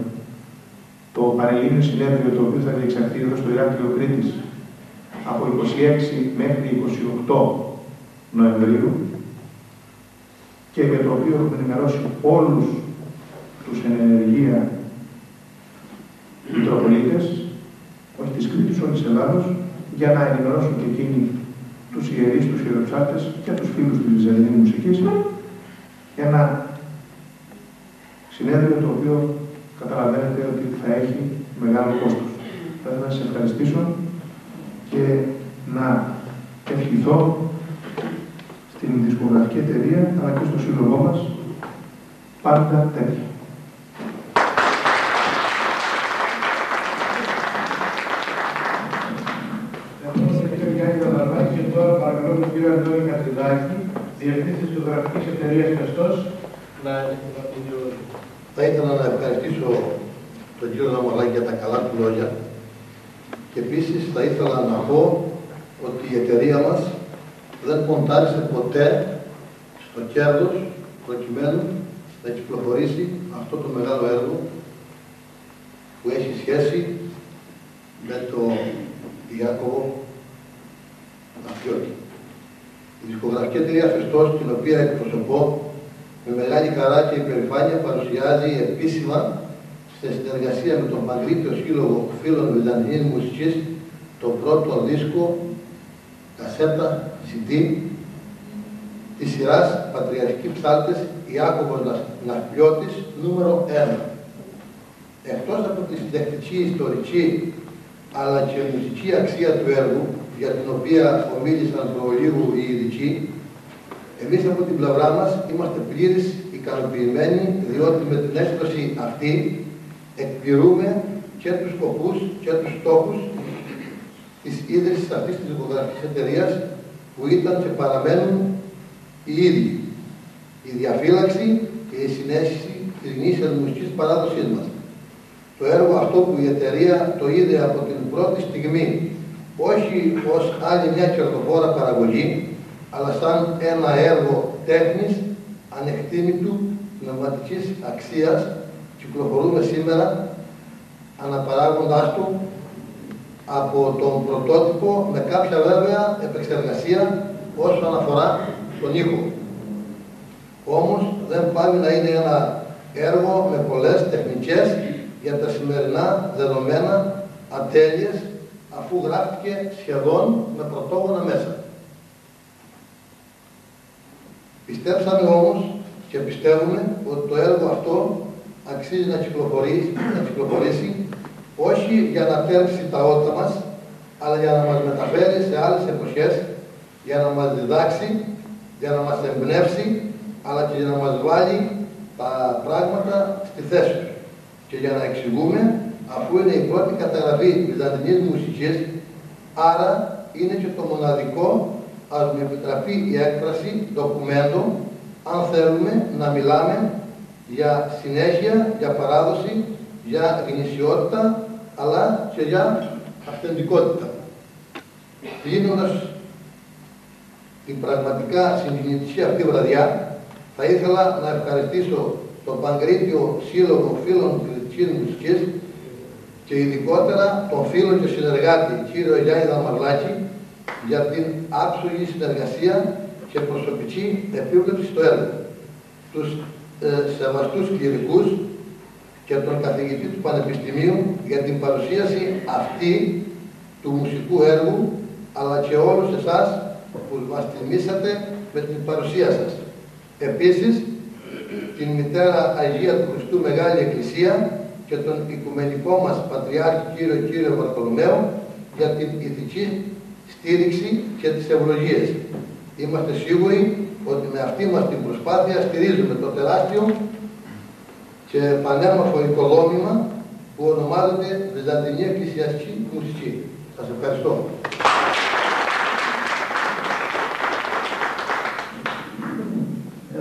το Πανελλήνιο Συνέδριο, το οποίο θα διεξαχθεί εδώ στο Ηράκλειο Κρήτης, από είκοσι έξι μέχρι είκοσι οκτώ Νοεμβρίου και για το οποίο έχουμε ενημερώσει όλους τους ενεργεία Μητροπολίτες, όχι της Κρήτης, όλης της Ελλάδος, για να ενημερώσουν και εκείνοι τους ιερείς, τους ιεροψάρτες και τους φίλους της βυζαντινής μουσικής, ένα συνέδριο το οποίο καταλαβαίνετε ότι θα έχει μεγάλο κόστος. Θα ήθελα να σας ευχαριστήσω και να ευχηθώ στην δισκογραφική εταιρεία αλλά και στο σύλλογό μας πάντα τέτοια. Κύριο Αντώνη Χατζηδάκη, Διευθυντή της Δισκογραφικής Εταιρείας Φαιστός, να ενημερώσει. Θα ήθελα να ευχαριστήσω τον κύριο Δαμαρλάκη για τα καλά του λόγια και επίσης θα ήθελα να πω ότι η εταιρεία μας δεν ποντάρισε ποτέ στο κέρδος προκειμένου να κυκλοφορήσει αυτό το μεγάλο έργο που έχει σχέση με τον Ιάκωβο Ναυπλιώτη. Η δισκογραφική εταιρεία Φαιστός, την οποία εκπροσωπώ, με μεγάλη χαρά και υπερηφάνεια παρουσιάζει επίσημα σε συνεργασία με τον Παγκρήτιο Σύλλογο Φίλων Βυζαντινής Μουσικής το πρώτο δίσκο, κασέτα, σι ντι της σειράς Πατριαρχικοί Ψάλτες Ιάκωβος Ναυπλιώτης, νούμερο ένα. Εκτός από τη συντακτική, ιστορική αλλά και μουσική αξία του έργου, για την οποία ομίλησαν προλίγου οι ειδικοί, εμείς από την πλευρά μας είμαστε πλήρως ικανοποιημένοι, διότι με την έκφραση αυτή εκπληρούμε και τους σκοπούς και τους στόχους της ίδρυσης αυτής της δισκογραφικής εταιρείας, που ήταν και παραμένουν οι ίδιοι. Η διαφύλαξη και η συνέχιση τη της γνήσιας μουσικής παράδοσής μας. Το έργο αυτό που η εταιρεία το είδε από την πρώτη στιγμή, όχι ως άλλη μια κερδοφόρα παραγωγή, αλλά σαν ένα έργο τέχνης ανεκτήμητου πνευματικής αξίας, κυκλοφορούμε σήμερα αναπαράγοντάς του από τον πρωτότυπο με κάποια βέβαια επεξεργασία όσον αφορά τον ήχο. Όμως δεν πάλι να είναι ένα έργο με πολλές τεχνικές για τα σημερινά δεδομένα ατέλειες, αφού γράφτηκε σχεδόν με πρωτόγωνα μέσα. Πιστέψαμε όμως και πιστεύουμε ότι το έργο αυτό αξίζει να κυκλοφορήσει, να κυκλοφορήσει όχι για να θέρψει τα όντα μας, αλλά για να μας μεταφέρει σε άλλες εποχές, για να μας διδάξει, για να μας εμπνεύσει, αλλά και για να μας βάλει τα πράγματα στη θέση τους. Και για να εξηγούμε, αφού είναι η πρώτη καταγραφή βυζαντινής μουσικής, άρα είναι και το μοναδικό, ας μου επιτραπεί η έκφραση, ντοκουμέντο, αν θέλουμε να μιλάμε για συνέχεια, για παράδοση, για γνησιότητα, αλλά και για αυθεντικότητα. Κλείνοντας την πραγματικά συγκινητική αυτή βραδιά, θα ήθελα να ευχαριστήσω τον Παγκρήτιο Σύλλογο Φίλων Βυζαντινής Μουσικής και ειδικότερα τον φίλο και συνεργάτη κύριο Ιωάννη Δαμαρλάκη για την άψογη συνεργασία και προσωπική επίβλεψη στο έργο. Τους ε, σεβαστούς κληρικούς και τον καθηγητή του Πανεπιστημίου για την παρουσίαση αυτή του μουσικού έργου, αλλά και όλους εσάς που μας τιμήσατε με την παρουσία σας. Επίσης, την Μητέρα Αγία του Χριστού Μεγάλη Εκκλησία και τον Οικουμενικό μας Πατριάρχη κύριο κύριο Βαρθολομαίο για την ηθική στήριξη και τις ευλογίες. Είμαστε σίγουροι ότι με αυτή μας την προσπάθεια στηρίζουμε το τεράστιο και πανέμορφο οικοδόμημα που ονομάζεται Βυζαντινή Εκκλησιαστική Μουσική. Σας ευχαριστώ.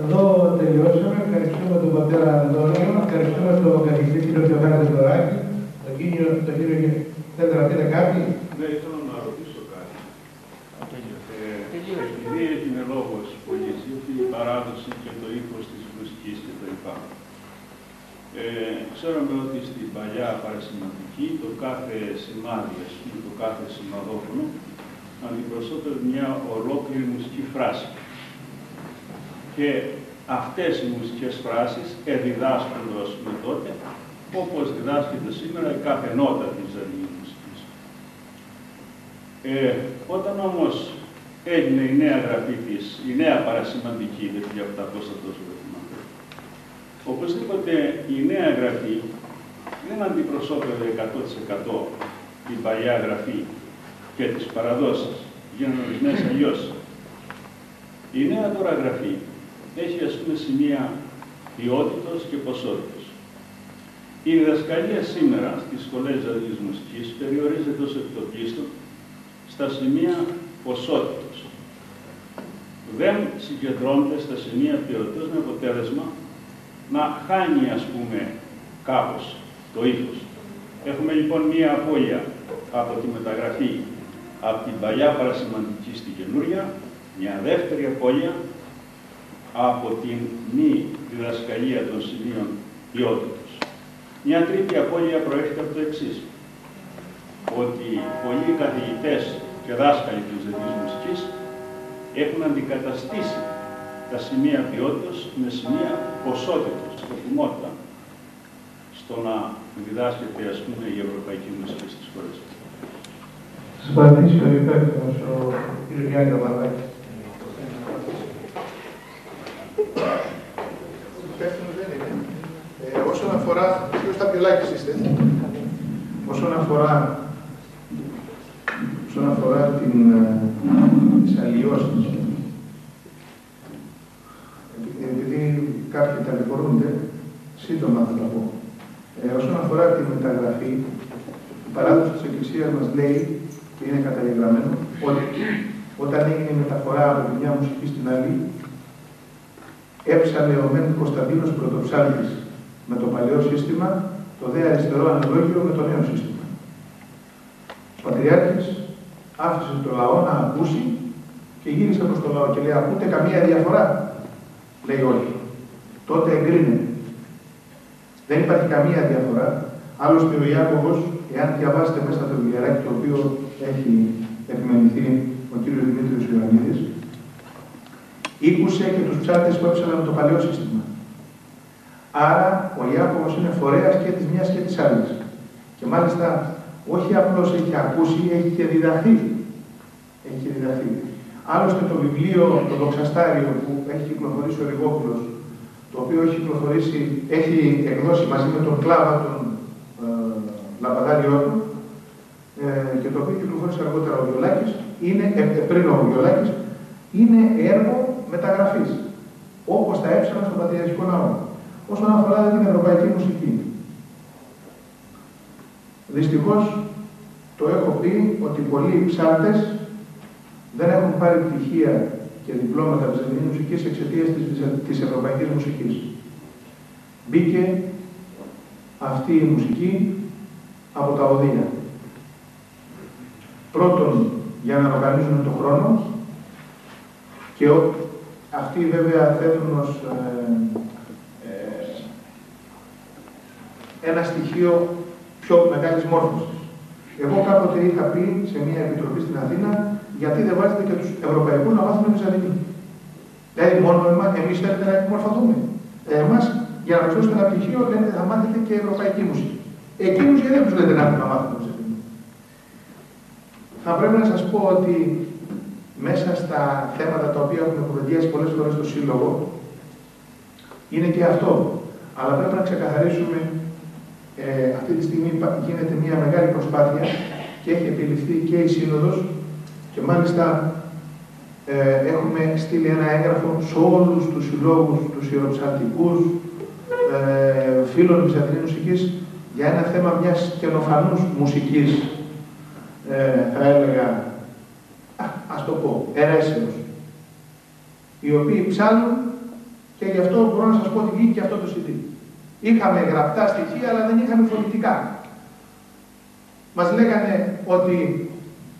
Εδώ τελειώσαμε. Ευχαριστούμε τον πατέρα Αντώνη, ευχαριστούμε τον καθηγητή κύριο Θεοφάνη Δετοράκη, τον κύριο Γερ. Θέλετε να πείτε κάτι? Ναι, ήθελα να ρωτήσω κάτι. Επειδή έγινε λόγος που γεννήθηκε η παράδοση και το ύφος της μουσικής κτλ. Ξέραμε ότι στην παλιά παρασημαντική το κάθε σημάδι, ας πούμε, το κάθε σημαδόφωνο αντιπροσώπευε μια ολόκληρη μουσική φράση. Και αυτές οι μουσικές φράσεις εδιδάσκονται ως με τότε, όπως διδάσκεται σήμερα η κάθε νότα της βυζαντινής μουσικής. Ε, όταν όμως έγινε η νέα γραφή της, η νέα παρασημαντική, το χίλια οχτακόσια εβδομήντα, οπωσδήποτε η νέα γραφή δεν αντιπροσώπευε εκατό τοις εκατό την παλιά γραφή και τις παραδόσεις, γίνανε ορισμένες αλλιώς. Η νέα τώρα γραφή έχει, ας πούμε, σημεία ποιότητος και ποσότητος. Η διδασκαλία σήμερα στις σχολές βυζαντινής μουσικής περιορίζεται ως επιτοπλίστων στα σημεία ποσότητος. Δεν συγκεντρώνεται στα σημεία ποιότητος με αποτέλεσμα να χάνει, ας πούμε, κάπως το ύφος. Έχουμε λοιπόν μία απώλεια από τη μεταγραφή από την παλιά παρασημαντική στη καινούρια, μια δεύτερη απώλεια από την μη διδασκαλία των σημείων ποιότητας. Μια τρίτη απώλεια προέρχεται από το εξής, ότι πολλοί καθηγητές και δάσκαλοι της βυζαντινής μουσικής έχουν αντικαταστήσει τα σημεία ποιότητας με σημεία ποσότητας, σκοπιμότητα, στο να διδάσκεται, ας πούμε, η ευρωπαϊκή μουσική στις χώρες. Σας παρατήσει ο υπεύθυνος ο κ. Γιάννης Δαμαρλάκης. Όσον αφορά, ποιος τα Βιολάκης είστε, όσον αφορά, όσον αφορά την αλλοιώσεις, επειδή κάποιοι ταλαιπωρούνται, σύντομα θα τα πω. Ε, όσον αφορά τη μεταγραφή, η παράδοση της Εκκλησίας μας λέει, και είναι καταγεγραμμένο, ότι όταν έγινε η μεταφορά από μια μουσική στην άλλη, έψαλε ο μεν Κωνσταντίνος πρωτοψάλτης με το παλαιό σύστημα, το δε αριστερό αναλόγιο με το νέο σύστημα. Ο Πατριάρχης άφησε το λαό να ακούσει και γύρισε προς το λαό και λέει: ακούτε καμία διαφορά? Λέει: όχι. Τότε εγκρίνεται. Δεν υπάρχει καμία διαφορά. Άλλωστε ο Ιάκωβος, εάν διαβάσετε μέσα το βιβλιαράκι το οποίο έχει επιμεληθεί ο κ. Δημήτριος Ιωαννίδης, ήκουσε και τους ψάρτες που έψαλαν με το παλαιό σύστημα. Άρα ο Ιάκωβος είναι φορέας και της μιας και της άλλης. Και μάλιστα όχι απλώς έχει ακούσει, έχει και διδαχθεί. Έχει και διδαχθεί. Άλλωστε το βιβλίο, το δοξαστάριο που έχει κυκλοφορήσει ο Ριγόπουλος, το οποίο έχει κυκλοφορήσει, έχει εκδώσει μαζί με τον κλάβα των ε, λαμπαδάριών του ε, και το οποίο κυκλοφορήσε αργότερα ο Βιολάκης, είναι, ε, πριν ο Βιολάκης, είναι έργο μεταγραφής, όπως τα έψανα στον Πατριαρχικό Ναό. Όσον αφορά την ευρωπαϊκή μουσική, δυστυχώς το έχω πει ότι πολλοί ψάρτες δεν έχουν πάρει πτυχία και διπλώματα βυζαντινής μουσικής εξαιτίας της, της ευρωπαϊκής μουσικής. Μπήκε αυτή η μουσική από τα οδεία. Πρώτον, για να οργανίζουν τον χρόνο, και αυτοί βέβαια θέλουν ως ε, ε, ένα στοιχείο πιο μεγάλης μόρφωσης. Εγώ κάποτε είχα πει σε μια επιτροπή στην Αθήνα: γιατί δεν βάζετε και τους Ευρωπαϊκούς να μάθουν Βυζαντινή? Δηλαδή, μόνο εμείς θέλετε να εκμορφωθούμε. Εμάς, για να προσθέσουμε ένα πτυχίο, λένε θα μάθετε και ευρωπαϊκή μουσική. Εκείνους γιατί δεν τους λέτε να έχουν να μάθουν Βυζαντινή? Θα πρέπει να σας πω ότι μέσα στα θέματα τα οποία έχουμε κουβεντιάσει πολλές φορές στο Σύλλογο, είναι και αυτό. Αλλά πρέπει να ξεκαθαρίσουμε, ε, αυτή τη στιγμή γίνεται μια μεγάλη προσπάθεια και έχει επιληφθεί και η Σύνοδος. Και μάλιστα ε, έχουμε στείλει ένα έγγραφο σε όλους τους συλλόγους, τους ιεροψαλτικούς, ε, φίλων Βυζαντινής μουσικής, για ένα θέμα μιας καινοφανούς μουσικής, ε, θα έλεγα, α, ας το πω, αιρέσεως, οι οποίοι ψάλλουν, και γι' αυτό μπορώ να σας πω ότι βγήκε και αυτό το σι ντι. Είχαμε γραπτά στοιχεία, αλλά δεν είχαμε φωνητικά. Μας λέγανε ότι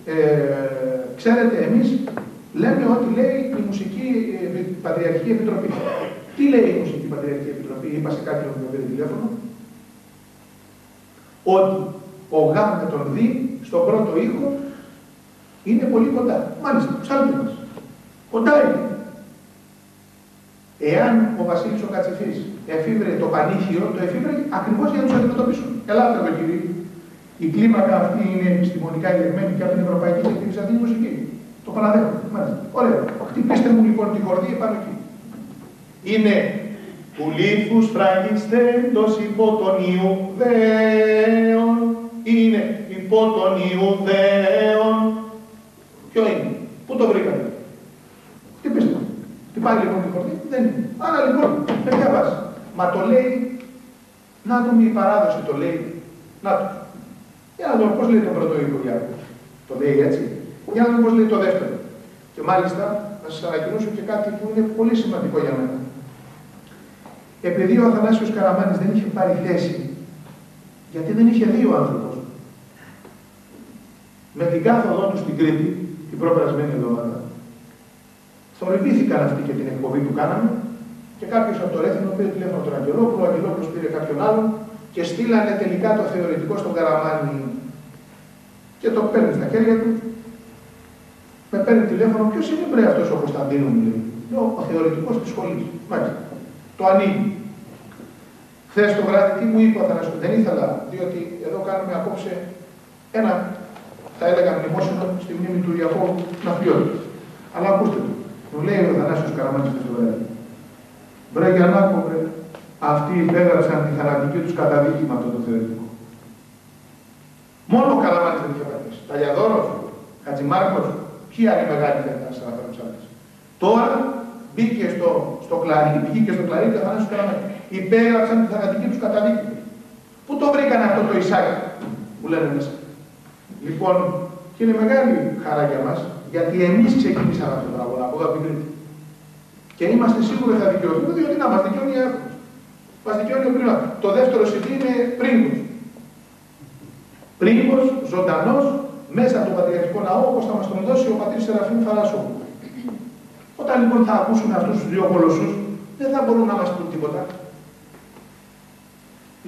ε, ξέρετε, εμείς λέμε ότι λέει η Μουσική ε, Πατριαρχική Επιτροπή. Τι λέει η Μουσική Πατριαρχική Επιτροπή? Είπα σε κάποιον που πήρε τηλέφωνο, ότι ο γάμ με τον δι στον πρώτο ήχο είναι πολύ κοντά. Μάλιστα, ψάλτε μας. Κοντά είναι. Εάν ο Βασίλης ο Κατσυφτής εφήβρε το πανίχιο, το εφήβρε ακριβώς για να τους αντιμετωπίσουν. Ελάτε εδώ, κύριοι. Η κλίμακα αυτή είναι επιστημονικά ελεγμένη και από την ευρωπαϊκή και τη βυζαντινή μουσική. Το παραδέχομαι. Μάλιστα. Ωραία. Χτυπήστε μου λοιπόν τη χορδή επάνω εκεί. Είναι του λίθους φραγιστέντος υπό τον Ιουδαίων. Είναι υπό τον Ιουδαίων. Ποιο είναι? Πού το βρήκατε? Χτυπήστε μου. Χτυπάει λοιπόν τη χορδή? Δεν είναι. Άρα λοιπόν, παιδιά βάση. Μα το λέει, να δούμε η παράδοση το λέει. Να το. Για να δούμε πώς λέει το πρώτο ήχο Ιάκωβος. Το λέει έτσι. Για να δούμε πώς λέει το δεύτερο. Και μάλιστα να σας ανακοινώσω και κάτι που είναι πολύ σημαντικό για μένα. Επειδή ο Αθανάσιος Καραμάνης δεν είχε πάρει θέση, γιατί δεν είχε δει ο άνθρωπος, με την κάθοδό του στην Κρήτη την προπερασμένη εβδομάδα, θορυβήθηκαν αυτοί και την εκπομπή που κάναμε και κάποιο από το Ρέθινο πήρε τηλέφωνο τον Αγγελόπουλο, ο Αγγελόπουλος πήρε κάποιον άλλον. Και στείλανε τελικά το θεωρητικό στον Καραμάνη και το παίρνει στα χέρια του. Με παίρνει τηλέφωνο, ποιο είναι μπρε αυτό ο Κωνσταντίνο, μου λέει. Είναι ο θεωρητικό τη σχολή. Μάλιστα. Το ανοίγει. Χθε το βράδυ, τι μου είπε ο Αθανάσιο? Δεν ήθελα, διότι εδώ κάνουμε απόψε ένα, θα έλεγα, μνημόσυνο στη μνήμη του Ιάκωβου Ναυπλιώτη. Αλλά ακούστε το. Μου λέει ο Αθανάσιο Καραμάνη χθε το βράδυ. Μπρε για να πω, μπρε. Αυτοί υπέγραψαν τη θανατική τους καταδίκη με αυτό το θεωρητικό. Μόνο ο Καραμάνης δεν είχε πατήσει. Ταγιαδόλος, Χατζημάρκος, ποιοι άλλοι μεγάλοι δεν ήταν σαν Καραμάνης. Τώρα μπήκε στο, στο κλαρί, μπήκε στο κλαρί και ο Θανάσιος Καραμάνης. Υπέγραψαν τη θανατική τους καταδίκη. Πού το βρήκαν αυτό το Ισάκ που λένε μέσα? Λοιπόν, και είναι μεγάλη χαρά για μας, γιατί εμείς ξεκινήσαμε αυτό το τραγούδι από την Κρήτη. Και είμαστε σίγουροι θα δικαιωθούμε, διότι να μας δικαιώνει η Εύκολη. μας δικαιώνει ο Πριός. Το δεύτερο σι ντι είναι Πρίγκος. Πρίγκος, ζωντανός, μέσα από τον πατριαρχικό ναό, όπως θα μας τον δώσει ο πατήρ Σεραφείμ Φαράσσο. Όταν λοιπόν θα ακούσουν αυτούς τους δύο κολοσσούς, δεν θα μπορούν να μας πούν τίποτα.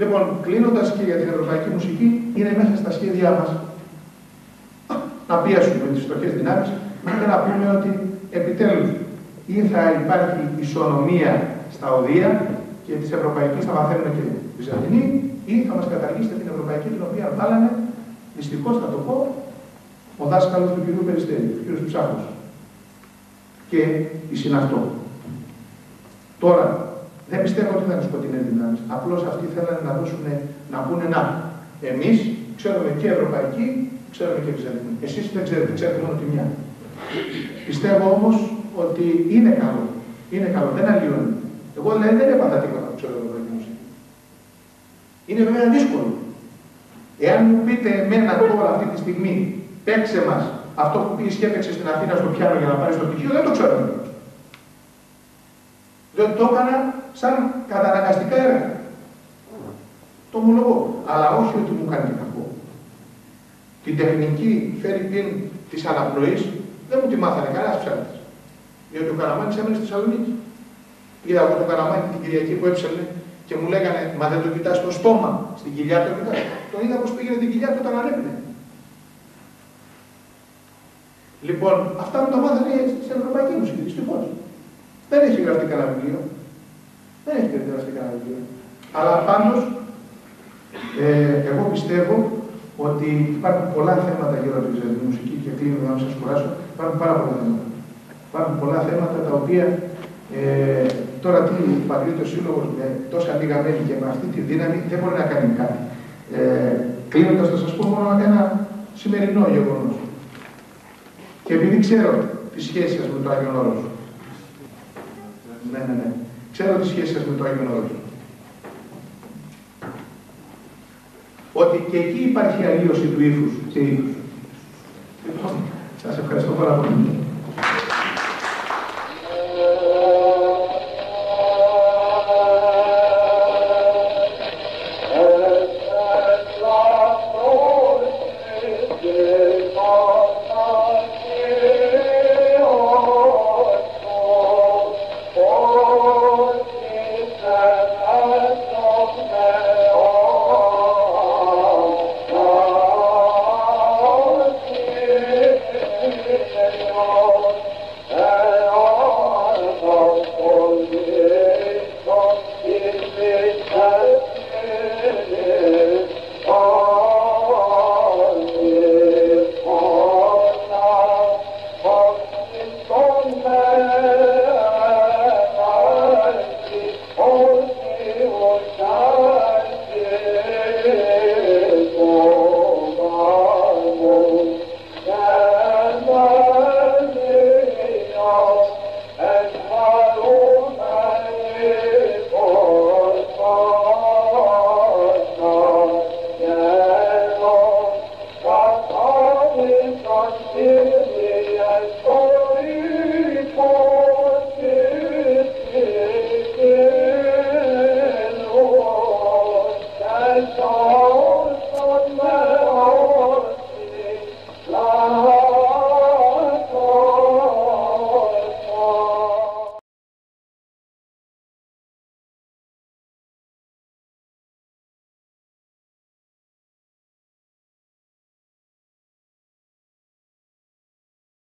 Λοιπόν, κλείνοντας και για την ευρωπαϊκή μουσική, είναι μέσα στα σχέδιά μας να πιέσουμε τις στοχές δυνάμεις και να πούμε ότι επιτέλους ή θα υπάρχει ισονομία στα οδεία και της ευρωπαϊκής θα μαθαίνουμε και Βυζαντινή, ή θα μας καταργήσετε την ευρωπαϊκή την οποία βάλανε, δυστυχώς θα το πω, ο δάσκαλος του κ. Περιστέλη, ο κ. Ψάχος. Και η συναυτό. Τώρα, δεν πιστεύω ότι ήταν σκοτεινές δυνάμεις. Απλώς αυτοί θέλανε να δώσουν, να πούνε να. Εμείς ξέρουμε και ευρωπαϊκή, ξέρουμε και Βυζαντινή. Εσείς δεν ξέρετε, ξέρετε μόνο τη μια. Πιστεύω όμως ότι είναι καλό. Είναι καλό, δεν αλλοιώνει. Εγώ λέει, δεν έπαθα τίποτα που ξέρω ευρωπαϊκή μουσική. Είναι βέβαια δύσκολο. Εάν μου πείτε εμένα τώρα αυτή τη στιγμή, παίξε μας αυτό που πήγε και έπαιξε στην Αθήνα στο πιάνο για να πάρει στο πτυχίο, δεν το ξέρω. Δεν το έκανα σαν καταναγκαστικά έργα. Το ομολογώ. Αλλά όχι ότι μου κάνει κακό. Την τεχνική φέρει την τη αναπνοή δεν μου τη μάθανε κανένα ψάχνει. Διότι ο Καραμάνης έμενε στη Θεσσαλονίκη. Είδα από τον Καραμάνη την Κυριακή που έψελνε και μου λέγανε μα δεν το κοιτάς στο στόμα, στην κοιλιά το κοιτάς. Τον είδα πως πήγαινε την κοιλιά του όταν ανέπαινε. Λοιπόν, αυτά μου τα μάθανε στην ευρωπαϊκή μουσική, δυστυχώς. Δεν έχει γραφτεί κανένα βιβλίο. Δεν έχει γραφτεί κανένα βιβλίο. Αλλά πάντως, ε, εγώ πιστεύω ότι υπάρχουν πολλά θέματα γύρω από τη Βυζαντινή μουσική και κλείνω για να μην σας κουράσω. Υπάρχουν πάρα πολλά θέματα. Υπάρχουν πολλά θέματα τα οποία ε, τώρα τι Παγκρήτιος Σύλλογος με τόσα λίγα μέλη και με αυτή τη δύναμη δεν μπορεί να κάνει κάτι. Ε, Κλείνοντας, θα σας πω μόνο ένα σημερινό γεγονός. Και επειδή ξέρω τη σχέση σας με τον Άγιο Όρο. Ναι, ναι, ναι. Ξέρω τη σχέση σας με τον Άγιο Όρος. Ότι και εκεί υπάρχει αλλίωση του ύφους και ύφους. Λοιπόν, σας ευχαριστώ πάρα πολύ.